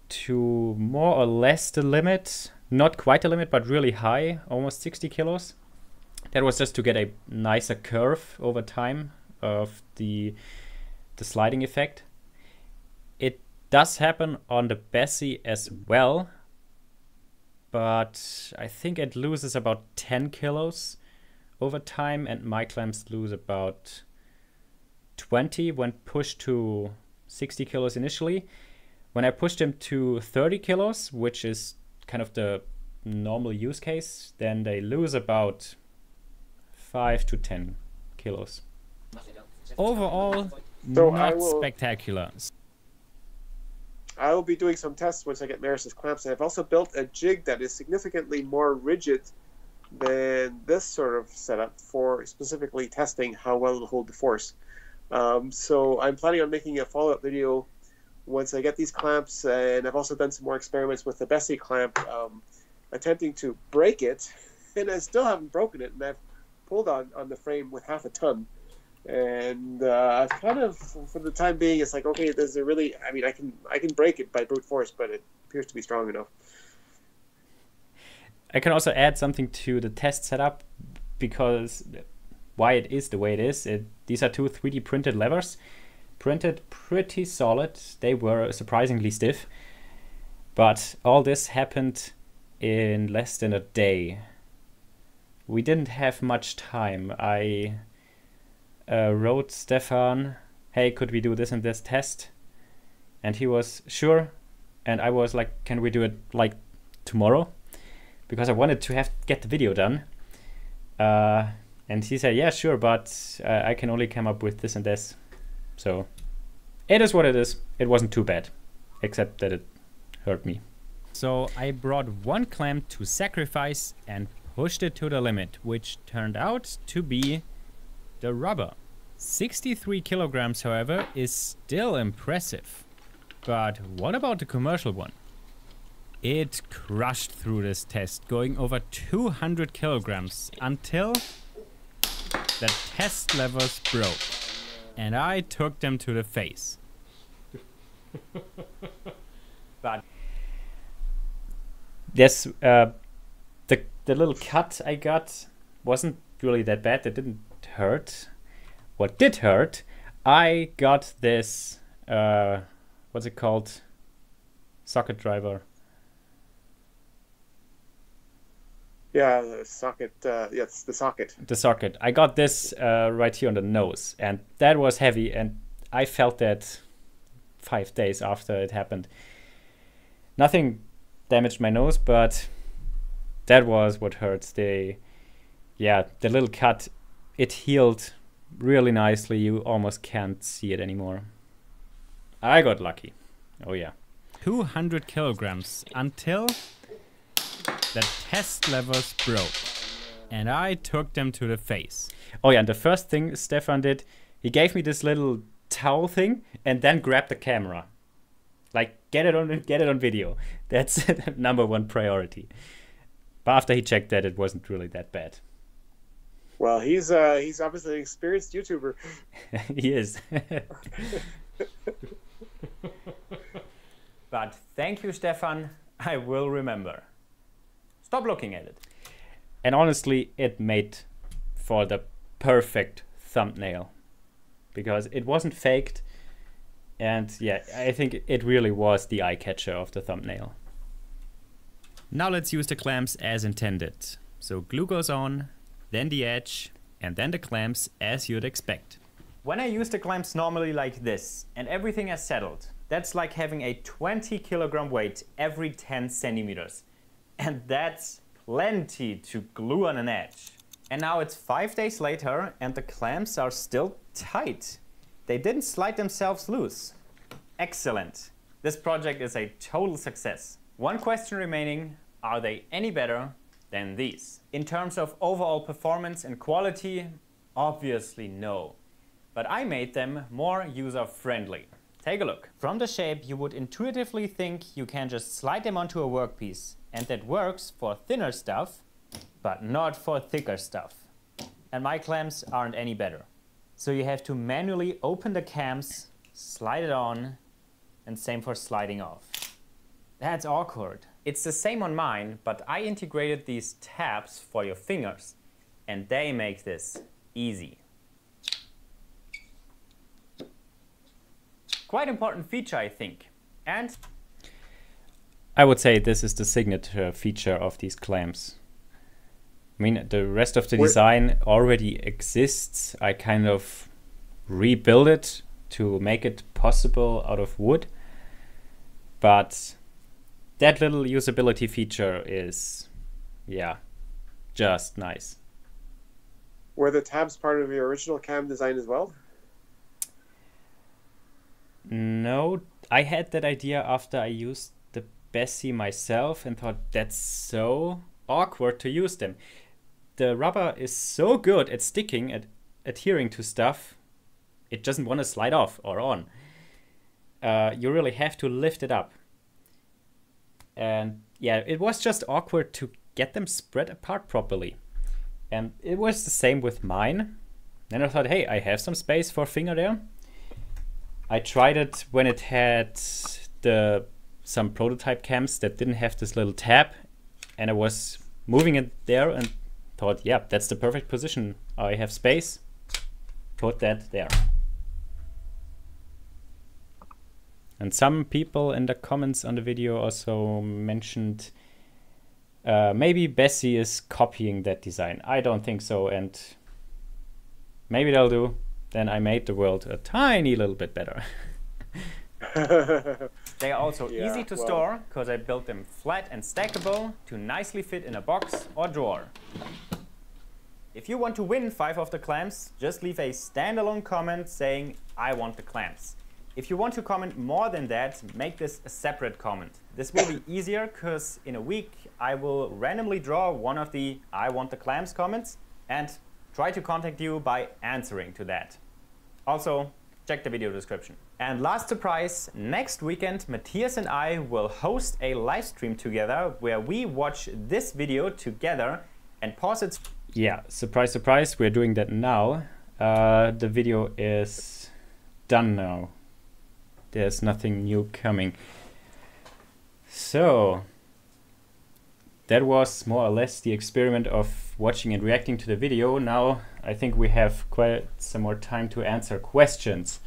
to more or less the limit. Not quite the limit, but really high, almost sixty kilos. That was just to get a nicer curve over time of the, the sliding effect. It does happen on the Bessey as well, but I think it loses about ten kilos over time, and my clamps lose about twenty when pushed to sixty kilos initially. When I pushed them to thirty kilos, which is kind of the normal use case, then they lose about five to ten kilos. Overall, so not I will, spectacular. I will be doing some tests once I get Marius's clamps. I've also built a jig that is significantly more rigid than this sort of setup for specifically testing how well it'll hold the force. Um, so I'm planning on making a follow-up video once I get these clamps, and I've also done some more experiments with the Bessey clamp, um, attempting to break it, and I still haven't broken it, and I've pulled on, on the frame with half a ton, and uh, I've kind of, for the time being, it's like, okay, there's a really, I mean, I can, I can break it by brute force, but it appears to be strong enough. I can also add something to the test setup, because why it is the way it is. It, these are two three D printed levers, printed pretty solid. They were surprisingly stiff, but all this happened in less than a day. We didn't have much time. I uh, wrote Stefan, hey, could we do this and this test? And he was sure, and I was like, can we do it like tomorrow? Because I wanted to have get the video done. Uh, And he said, yeah, sure, but uh, I can only come up with this and this. So it is what it is. It wasn't too bad, except that it hurt me. So I brought one clamp to sacrifice and pushed it to the limit, which turned out to be the rubber. sixty-three kilograms, however, is still impressive. But what about the commercial one? It crushed through this test, going over two hundred kilograms until the test levers broke and I took them to the face. But yes, uh, the, the little cut I got wasn't really that bad. It didn't hurt. What did hurt, I got this, uh, what's it called, socket driver. Yeah, the socket, uh, yes, the socket. The socket. I got this uh, right here on the nose, and that was heavy, and I felt that five days after it happened. Nothing damaged my nose, but that was what hurts. They, yeah, the little cut, it healed really nicely. You almost can't see it anymore. I got lucky. Oh yeah. two hundred kilograms until the test levers broke and I took them to the face. Oh yeah, and the first thing Stefan did, he gave me this little towel thing and then grabbed the camera. Like, get it on, get it on video. That's number one priority. But after he checked that, it wasn't really that bad. Well, he's uh, he's obviously an experienced YouTuber. He is. But thank you, Stefan. I will remember. Stop looking at it. And honestly, it made for the perfect thumbnail because it wasn't faked. And yeah, I think it really was the eye catcher of the thumbnail. Now let's use the clamps as intended. So glue goes on, then the edge, and then the clamps as you'd expect. When I use the clamps normally like this and everything is settled, that's like having a twenty kilogram weight every ten centimeters. And that's plenty to glue on an edge. And now it's five days later and the clamps are still tight. They didn't slide themselves loose. Excellent. This project is a total success. One question remaining, are they any better than these? In terms of overall performance and quality, obviously no. But I made them more user-friendly. Take a look. From the shape, you would intuitively think you can just slide them onto a workpiece, and that works for thinner stuff, but not for thicker stuff. And my clamps aren't any better. So you have to manually open the clamps, slide it on, and same for sliding off. That's awkward. It's the same on mine, but I integrated these tabs for your fingers, and they make this easy. Quite important feature, I think. And I would say this is the signature feature of these clamps. I mean, the rest of the design already exists. I kind of rebuild it to make it possible out of wood. But that little usability feature is, yeah, just nice. Were the tabs part of your original cam design as well? No, I had that idea after I used the Bessey myself and thought that's so awkward to use them. The rubber is so good at sticking, at adhering to stuff, it doesn't want to slide off or on. Uh, you really have to lift it up. And yeah, it was just awkward to get them spread apart properly. And it was the same with mine. Then I thought, hey, I have some space for finger there. I tried it when it had the some prototype cams that didn't have this little tab, and I was moving it there and thought, yeah, that's the perfect position. I have space, put that there. And some people in the comments on the video also mentioned uh, maybe Bessey is copying that design. I don't think so, and maybe they'll do. Then I made the world a tiny little bit better. They are also yeah, easy to well. store, because I built them flat and stackable to nicely fit in a box or drawer. If you want to win five of the clamps, just leave a standalone comment saying, I want the clamps. If you want to comment more than that, make this a separate comment. This will be easier, because in a week I will randomly draw one of the I want the clamps comments and try to contact you by answering to that. Also, check the video description. And last surprise, next weekend Matthias and I will host a live stream together where we watch this video together and pause it. Yeah, surprise, surprise, we're doing that now. Uh, the video is done now. There's nothing new coming. So, that was more or less the experiment of watching and reacting to the video. Now I think we have quite some more time to answer questions.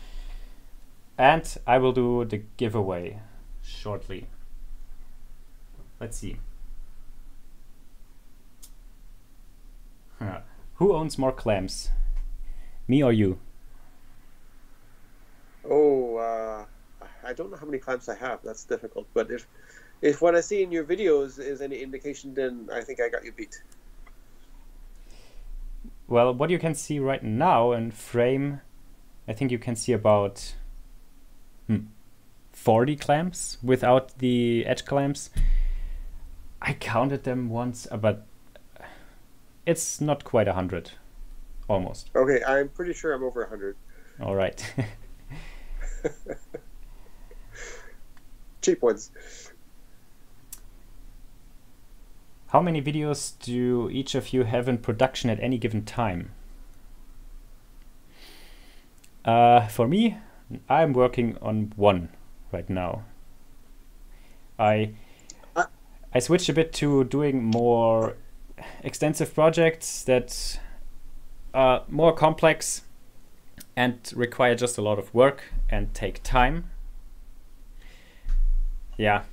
And I will do the giveaway shortly. Let's see. Huh. Who owns more clams? Me or you? Oh, uh, I don't know how many clams I have. That's difficult. But if if what I see in your videos is any indication, then I think I got you beat. Well, what you can see right now in frame, I think you can see about hmm, forty clamps without the edge clamps. I counted them once, but it's not quite a hundred, almost. Okay, I'm pretty sure I'm over a hundred. All right. Cheap ones. How many videos do each of you have in production at any given time? Uh, for me, I'm working on one right now. I I switched a bit to doing more extensive projects that are more complex and require just a lot of work and take time. Yeah,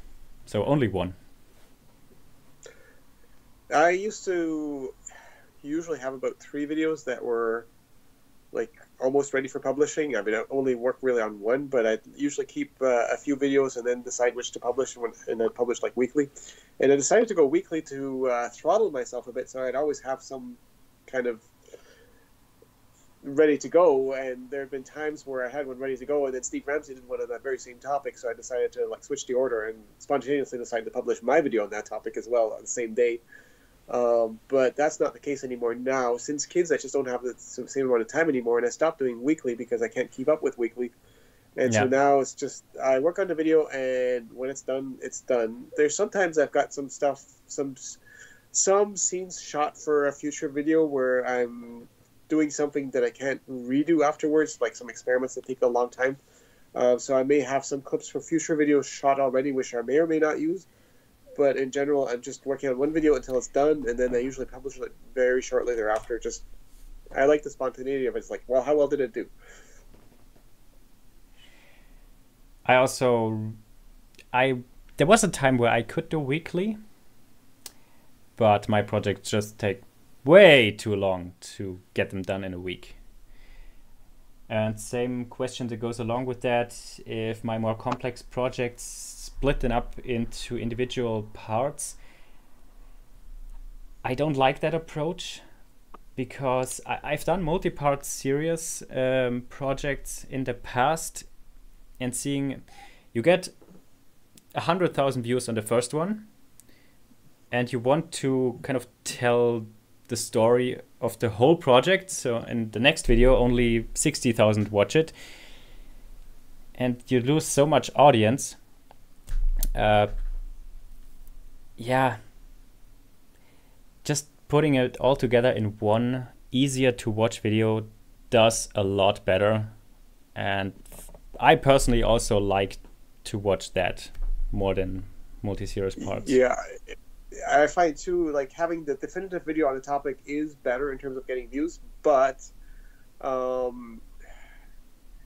so only one. I used to usually have about three videos that were like almost ready for publishing. I mean, I only work really on one, but I usually keep uh, a few videos and then decide which to publish, and, when, and I publish like weekly. And I decided to go weekly to uh, throttle myself a bit, so I'd always have some kind of ready to go. And there have been times where I had one ready to go, and then Steve Ramsey did one on that very same topic, so I decided to like switch the order and spontaneously decided to publish my video on that topic as well on the same day. Um, but that's not the case anymore now. Since kids, I just don't have the same amount of time anymore, and I stopped doing weekly because I can't keep up with weekly. And yeah. So now it's just, I work on the video, and when it's done, it's done. There's sometimes I've got some stuff, some, some scenes shot for a future video where I'm doing something that I can't redo afterwards, like some experiments that take a long time. Uh, so I may have some clips for future videos shot already, which I may or may not use. But in general, I'm just working on one video until it's done, and then I usually publish it very shortly thereafter. Just, I like the spontaneity of it. It's like, well, how well did it do? I also, I there was a time where I could do weekly, but my projects just take way too long to get them done in a week. And same question that goes along with that, if my more complex projects split them up into individual parts, I don't like that approach, because I, I've done multi-part series um, projects in the past, and seeing you get one hundred thousand views on the first one, and you want to kind of tell the story of the whole project, so in the next video only sixty thousand watch it, and you lose so much audience. Uh, yeah, just putting it all together in one easier to watch video does a lot better, and I personally also like to watch that more than multi-series parts. Yeah, I find too, like, having the definitive video on a topic is better in terms of getting views, but um,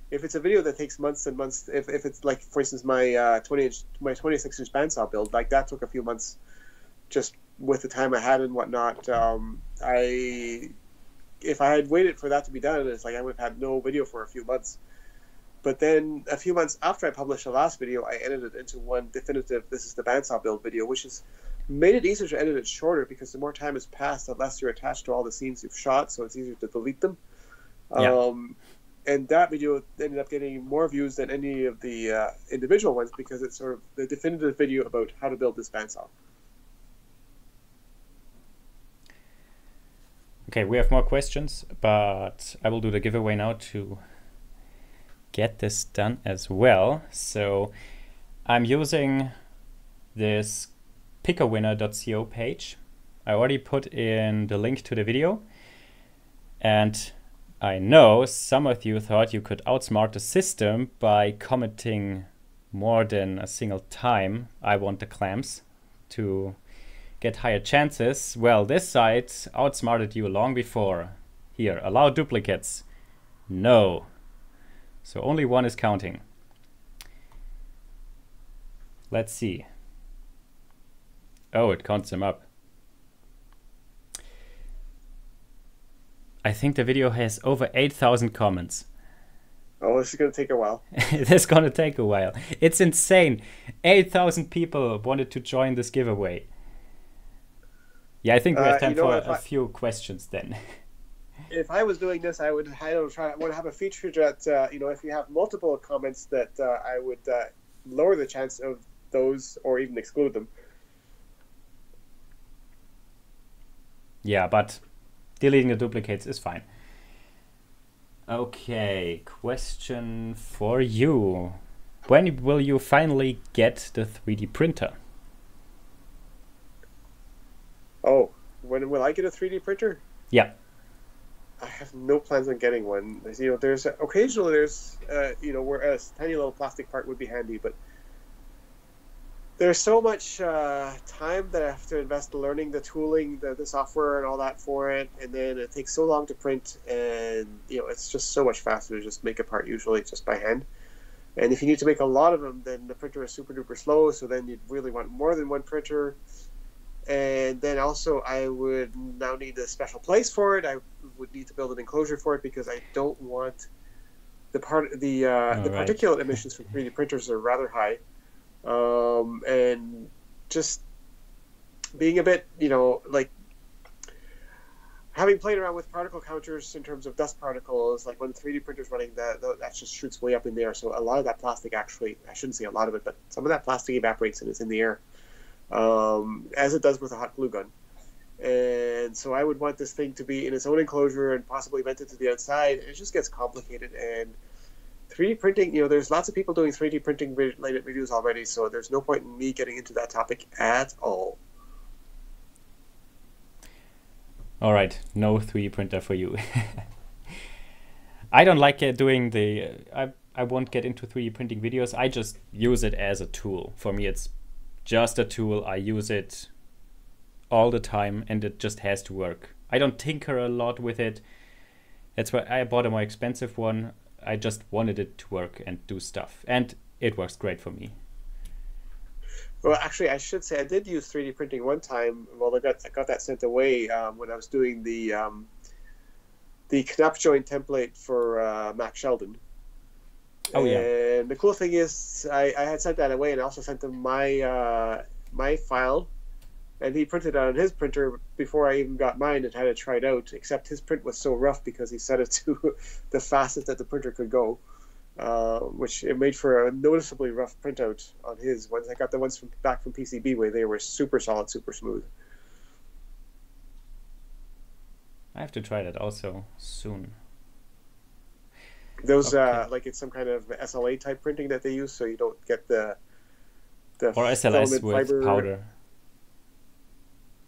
if it's a video that takes months and months, if, if it's like, for instance, my uh, twenty inch, my twenty-six inch bandsaw build, like that took a few months just with the time I had and whatnot. Um, I, if I had waited for that to be done, it's like I would have had no video for a few months. But then a few months after I published the last video, I edited it into one definitive, this is the bandsaw build video, which is made it easier to edit it shorter, because the more time has passed, the less you're attached to all the scenes you've shot, so it's easier to delete them. Yeah. Um, and that video ended up getting more views than any of the uh, individual ones, because it's sort of the definitive video about how to build this bandsaw. Okay, we have more questions, but I will do the giveaway now to get this done as well. So I'm using this picker winner dot co page. I already put in the link to the video, and I know some of you thought you could outsmart the system by commenting more than a single time, "I want the clamps," to get higher chances. Well, this site outsmarted you long before. Here, allow duplicates. No. So only one is counting. Let's see. Oh, it counts them up. I think the video has over eight thousand comments. Oh, this is going to take a while. It's going to take a while. It's insane. eight thousand people wanted to join this giveaway. Yeah, I think we have time uh, you know, for a I, few questions then. If I was doing this, I would I don't try. I would have a feature that uh, you know, if you have multiple comments, that uh, I would uh, lower the chance of those or even exclude them. Yeah, but deleting the duplicates is fine. Okay, question for you. When will you finally get the three D printer? Oh, when will I get a three D printer? Yeah. I have no plans on getting one. You know, there's occasionally there's, uh, you know, where a tiny little plastic part would be handy, but there's so much uh, time that I have to invest in learning the tooling, the, the software, and all that for it, and then it takes so long to print, and you know, it's just so much faster to just make a part usually just by hand. And if you need to make a lot of them, then the printer is super duper slow. So then you'd really want more than one printer. And then also I would now need a special place for it. I would need to build an enclosure for it because I don't want the part the uh, the right. particulate emissions from three D printers are rather high, um, and just being a bit, you know, like having played around with particle counters in terms of dust particles, like when the three D printer's running, that that just shoots way up in the air. So a lot of that plastic actually, I shouldn't say a lot of it, but some of that plastic evaporates and it's in the air. Um, as it does with a hot glue gun. And so I would want this thing to be in its own enclosure and possibly vented to the outside. It just gets complicated. And three D printing, you know, there's lots of people doing three D printing related videos already, so there's no point in me getting into that topic at all. All right, no three D printer for you. I don't like uh, doing the, I, I won't get into three D printing videos. I just use it as a tool. For me, it's just a tool. I use it all the time and it just has to work. I don't tinker a lot with it. That's why I bought a more expensive one. I just wanted it to work and do stuff, and it works great for me. Well, actually, I should say I did use three D printing one time. Well, I got I got that sent away um, when I was doing the um, the snap joint template for uh, Max Sheldon. Oh, yeah. And the cool thing is I, I had sent that away, and I also sent him my uh, my file, and he printed it on his printer before I even got mine and had it tried out, except his print was so rough because he set it to the fastest that the printer could go, uh, which it made for a noticeably rough printout on his. Once I got the ones from, back from PCBway, they were super solid, super smooth. I have to try that also soon. Those okay. uh, like it's some kind of S L A type printing that they use, so you don't get the the or S L S with fiber. powder,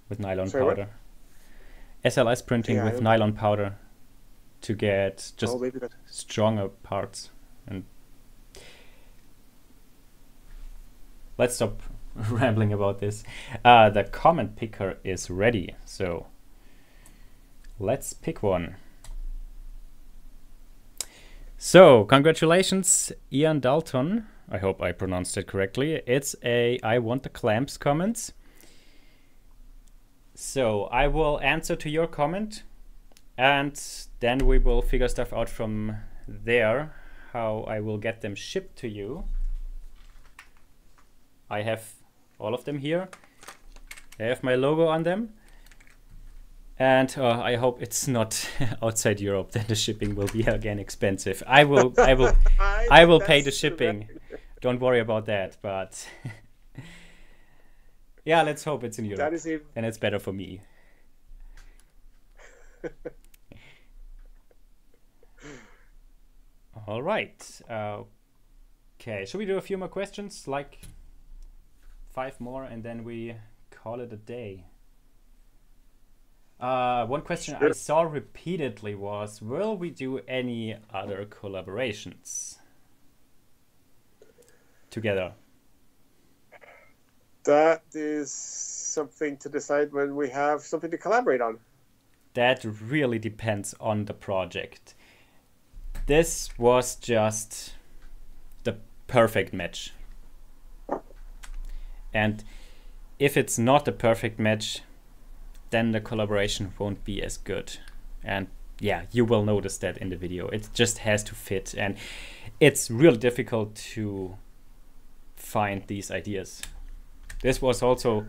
with nylon Sorry, powder. What? S L S printing yeah, with nylon know. powder to get just oh, stronger parts. And let's stop rambling about this. Uh, the comment picker is ready, so let's pick one. So, congratulations, Ian Dalton. I hope I pronounced it correctly. It's a I want the clamps comments. So, I will answer to your comment, and then we will figure stuff out from there, how I will get them shipped to you. I have all of them here. I have my logo on them. And uh, I hope it's not outside Europe. Then the shipping will be again expensive. I will, I will, I, I will pay the shipping. Correct. Don't worry about that. But yeah, let's hope it's in Europe. That is even... and it's better for me. All right. Uh, okay, should we do a few more questions? Like five more, and then we call it a day. Uh, one question sure. I saw repeatedly was, will we do any other collaborations together? That is something to decide when we have something to collaborate on. That really depends on the project. This was just the perfect match. And if it's not the perfect match, then the collaboration won't be as good. And yeah, you will notice that in the video. It just has to fit. And it's real difficult to find these ideas. This was also,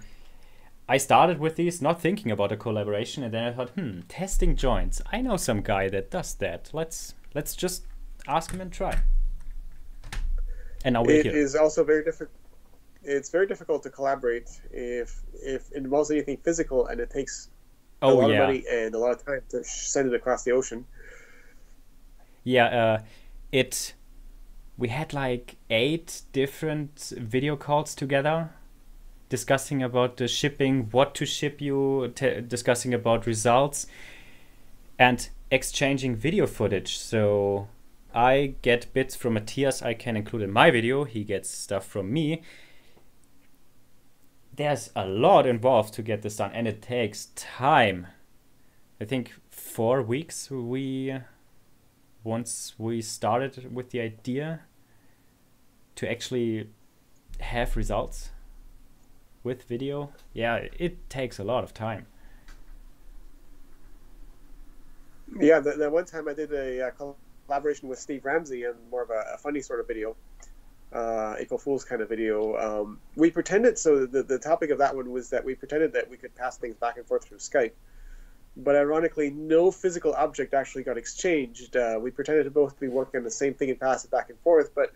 I started with these not thinking about a collaboration, and then I thought, hmm, testing joints. I know some guy that does that. Let's let's just ask him and try. And now we're here. It is also very difficult. It's very difficult to collaborate if if it involves anything physical, and it takes oh, a lot yeah. of money and a lot of time to send it across the ocean. Yeah, uh, it. We had like eight different video calls together, discussing about the shipping, what to ship you, t discussing about results, and exchanging video footage. So I get bits from Matthias I can include in my video. He gets stuff from me. There's a lot involved to get this done, and it takes time. I think four weeks we, once we started with the idea, to actually have results with video. Yeah, it takes a lot of time. Yeah, the, the one time I did a uh, collaboration with Steve Ramsey, and more of a, a funny sort of video, uh, April Fool's kind of video. Um, we pretended, so the, the topic of that one was that we pretended that we could pass things back and forth through Skype, but ironically, no physical object actually got exchanged. Uh, we pretended to both be working on the same thing and pass it back and forth, but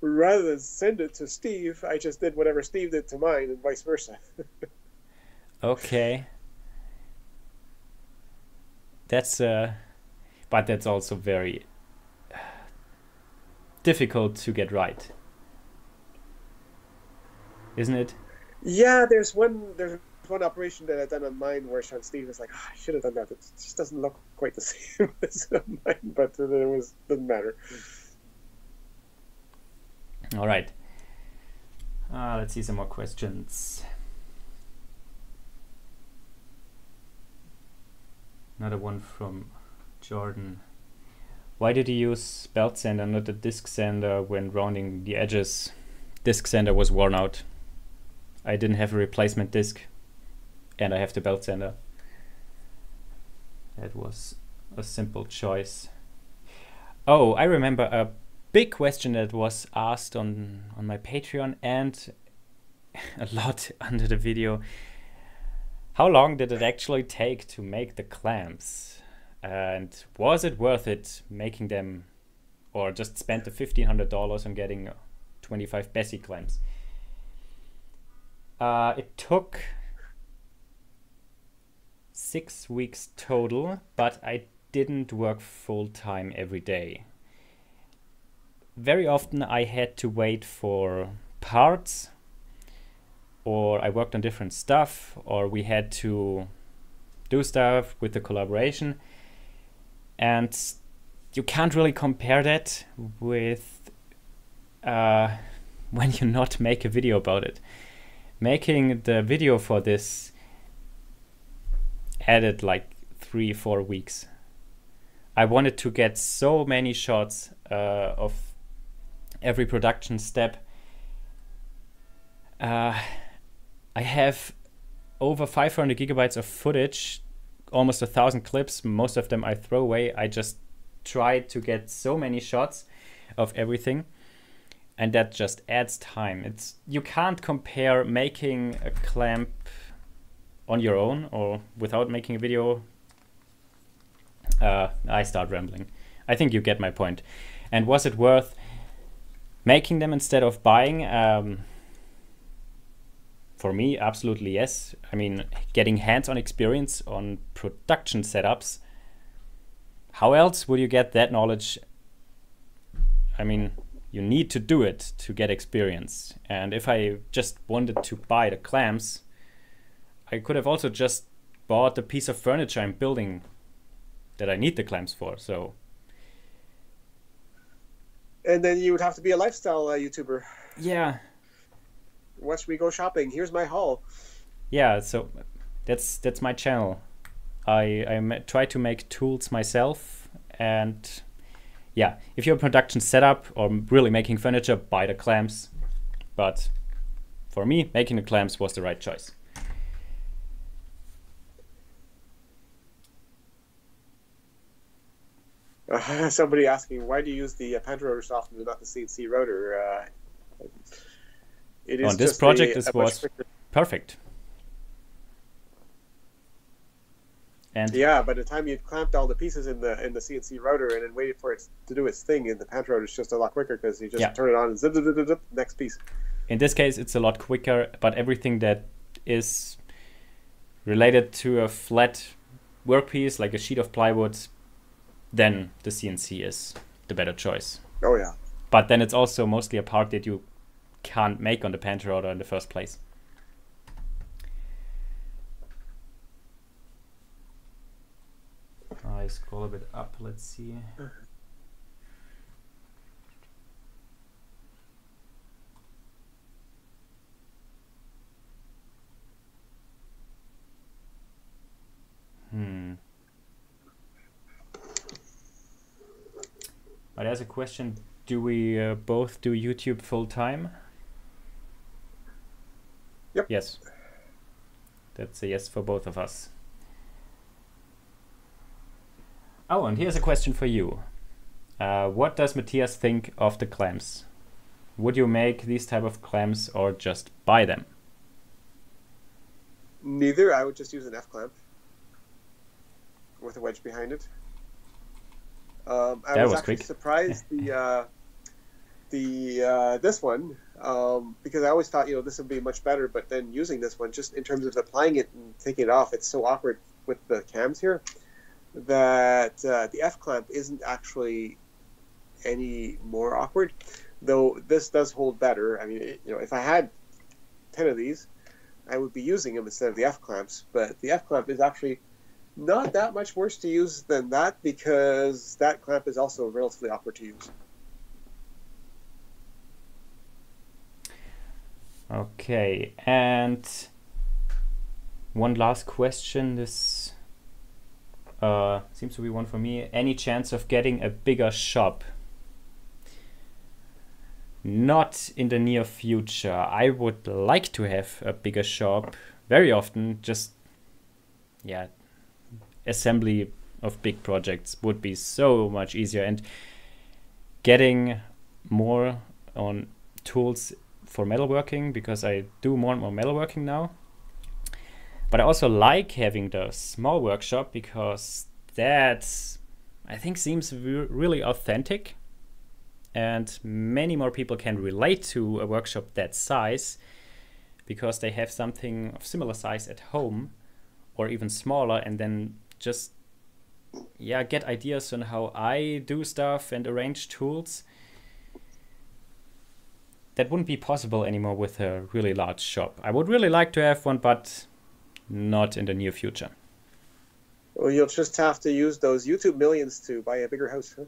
rather than send it to Steve, I just did whatever Steve did to mine, and vice versa. Okay. That's, uh, but that's also very difficult to get right, isn't it? Yeah, there's one there's one operation that I've done on mine where Sean Steve was like, oh, I should have done that. It just doesn't look quite the same as on mine, but it was doesn't matter. All right. Uh, let's see some more questions. Another one from Jordan. Why did you use belt sander, not a disc sander, when rounding the edges? Disc sander was worn out. I didn't have a replacement disc, and I have the belt sander. That was a simple choice. Oh, I remember a big question that was asked on, on my Patreon and a lot under the video. How long did it actually take to make the clamps? And was it worth it making them, or just spent the fifteen hundred dollars on getting twenty-five Bessey clamps? Uh, it took six weeks total, but I didn't work full time every day. Very often I had to wait for parts, or I worked on different stuff, or we had to do stuff with the collaboration. And you can't really compare that with uh, when you not make a video about it. Making the video for this added like three, four weeks. I wanted to get so many shots uh, of every production step. Uh, I have over five hundred gigabytes of footage, almost a thousand clips. Most of them I throw away. I just try to get so many shots of everything, and that just adds time. It's, you can't compare making a clamp on your own or without making a video. Uh, I start rambling. I think you get my point. And was it worth making them instead of buying? Um, For me, absolutely yes. I mean, getting hands-on experience on production setups. How else will you get that knowledge I mean, you need to do it to get experience. And if I just wanted to buy the clamps, I could have also just bought the piece of furniture I'm building that I need the clamps for. So. And then you would have to be a lifestyle uh, YouTuber. Yeah. Watch me go shopping. Here's my haul. Yeah, so that's that's my channel. I I try to make tools myself, and yeah, if you're a production setup or really making furniture, buy the clamps. But for me, making the clamps was the right choice. Uh, somebody asking, why do you use the uh, Pantorouter softener and not the C N C rotor? Uh, it is On this project, a, this a was perfect. And yeah, by the time you'd clamped all the pieces in the in the C N C rotor and then waited for it to do its thing, and the Pantorouter is just a lot quicker because you just yeah. turn it on and zip, zip, zip, zip, next piece. In this case, it's a lot quicker, but everything that is related to a flat workpiece, like a sheet of plywood, then the C N C is the better choice. Oh yeah. But then it's also mostly a part that you can't make on the Pantorouter in the first place. I scroll a bit up, let's see. Hmm. But as a question, do we uh, both do YouTube full time? Yep. Yes. That's a yes for both of us. Oh, and here's a question for you. Uh, what does Matthias think of the clamps? Would you make these type of clamps or just buy them? Neither. I would just use an F-clamp with a wedge behind it. Um, I that was, was actually quick. surprised the uh, the uh, this one um, because I always thought, you know, this would be much better, but then using this one just in terms of applying it and taking it off, it's so awkward with the cams here that uh, the F clamp isn't actually any more awkward, though this does hold better. I mean, it, you know, if I had ten of these, I would be using them instead of the F clamps, but the F clamp is actually not that much worse to use than that, because that clamp is also relatively awkward to use. Okay, and one last question. This uh, seems to be one for me. Any chance of getting a bigger shop? Not in the near future. I would like to have a bigger shop very often. Just, yeah, assembly of big projects would be so much easier, and getting more on tools for metalworking, because I do more and more metalworking now. But I also like having the small workshop, because that I think seems re really authentic, and many more people can relate to a workshop that size because they have something of similar size at home or even smaller, and then just yeah get ideas on how I do stuff and arrange tools. That wouldn't be possible anymore with a really large shop. I would really like to have one, but not in the near future. Well, you'll just have to use those YouTube millions to buy a bigger house, huh?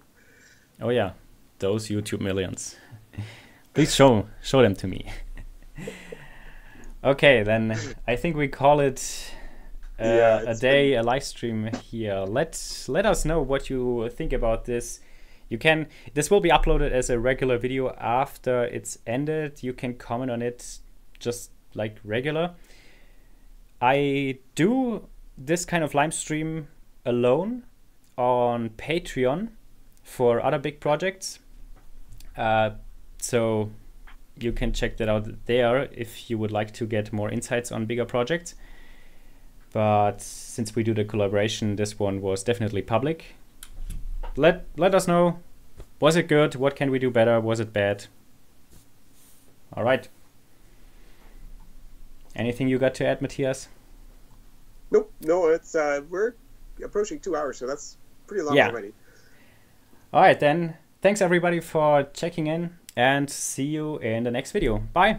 Oh yeah, those YouTube millions. Please show show them to me. Okay, then I think we call it Uh, yeah, a day been... a live stream here. Let's let us know what you think about this. You can this will be uploaded as a regular video after it's ended. You can comment on it just like regular. I do this kind of live stream alone on Patreon for other big projects, uh, so you can check that out there if you would like to get more insights on bigger projects. But since we do the collaboration, this one was definitely public. Let let us know. Was it good? What can we do better? Was it bad? All right. Anything you got to add, Matthias? Nope. No, it's uh, we're approaching two hours, so that's pretty long yeah. already. All right, then. Thanks everybody for checking in, and see you in the next video. Bye!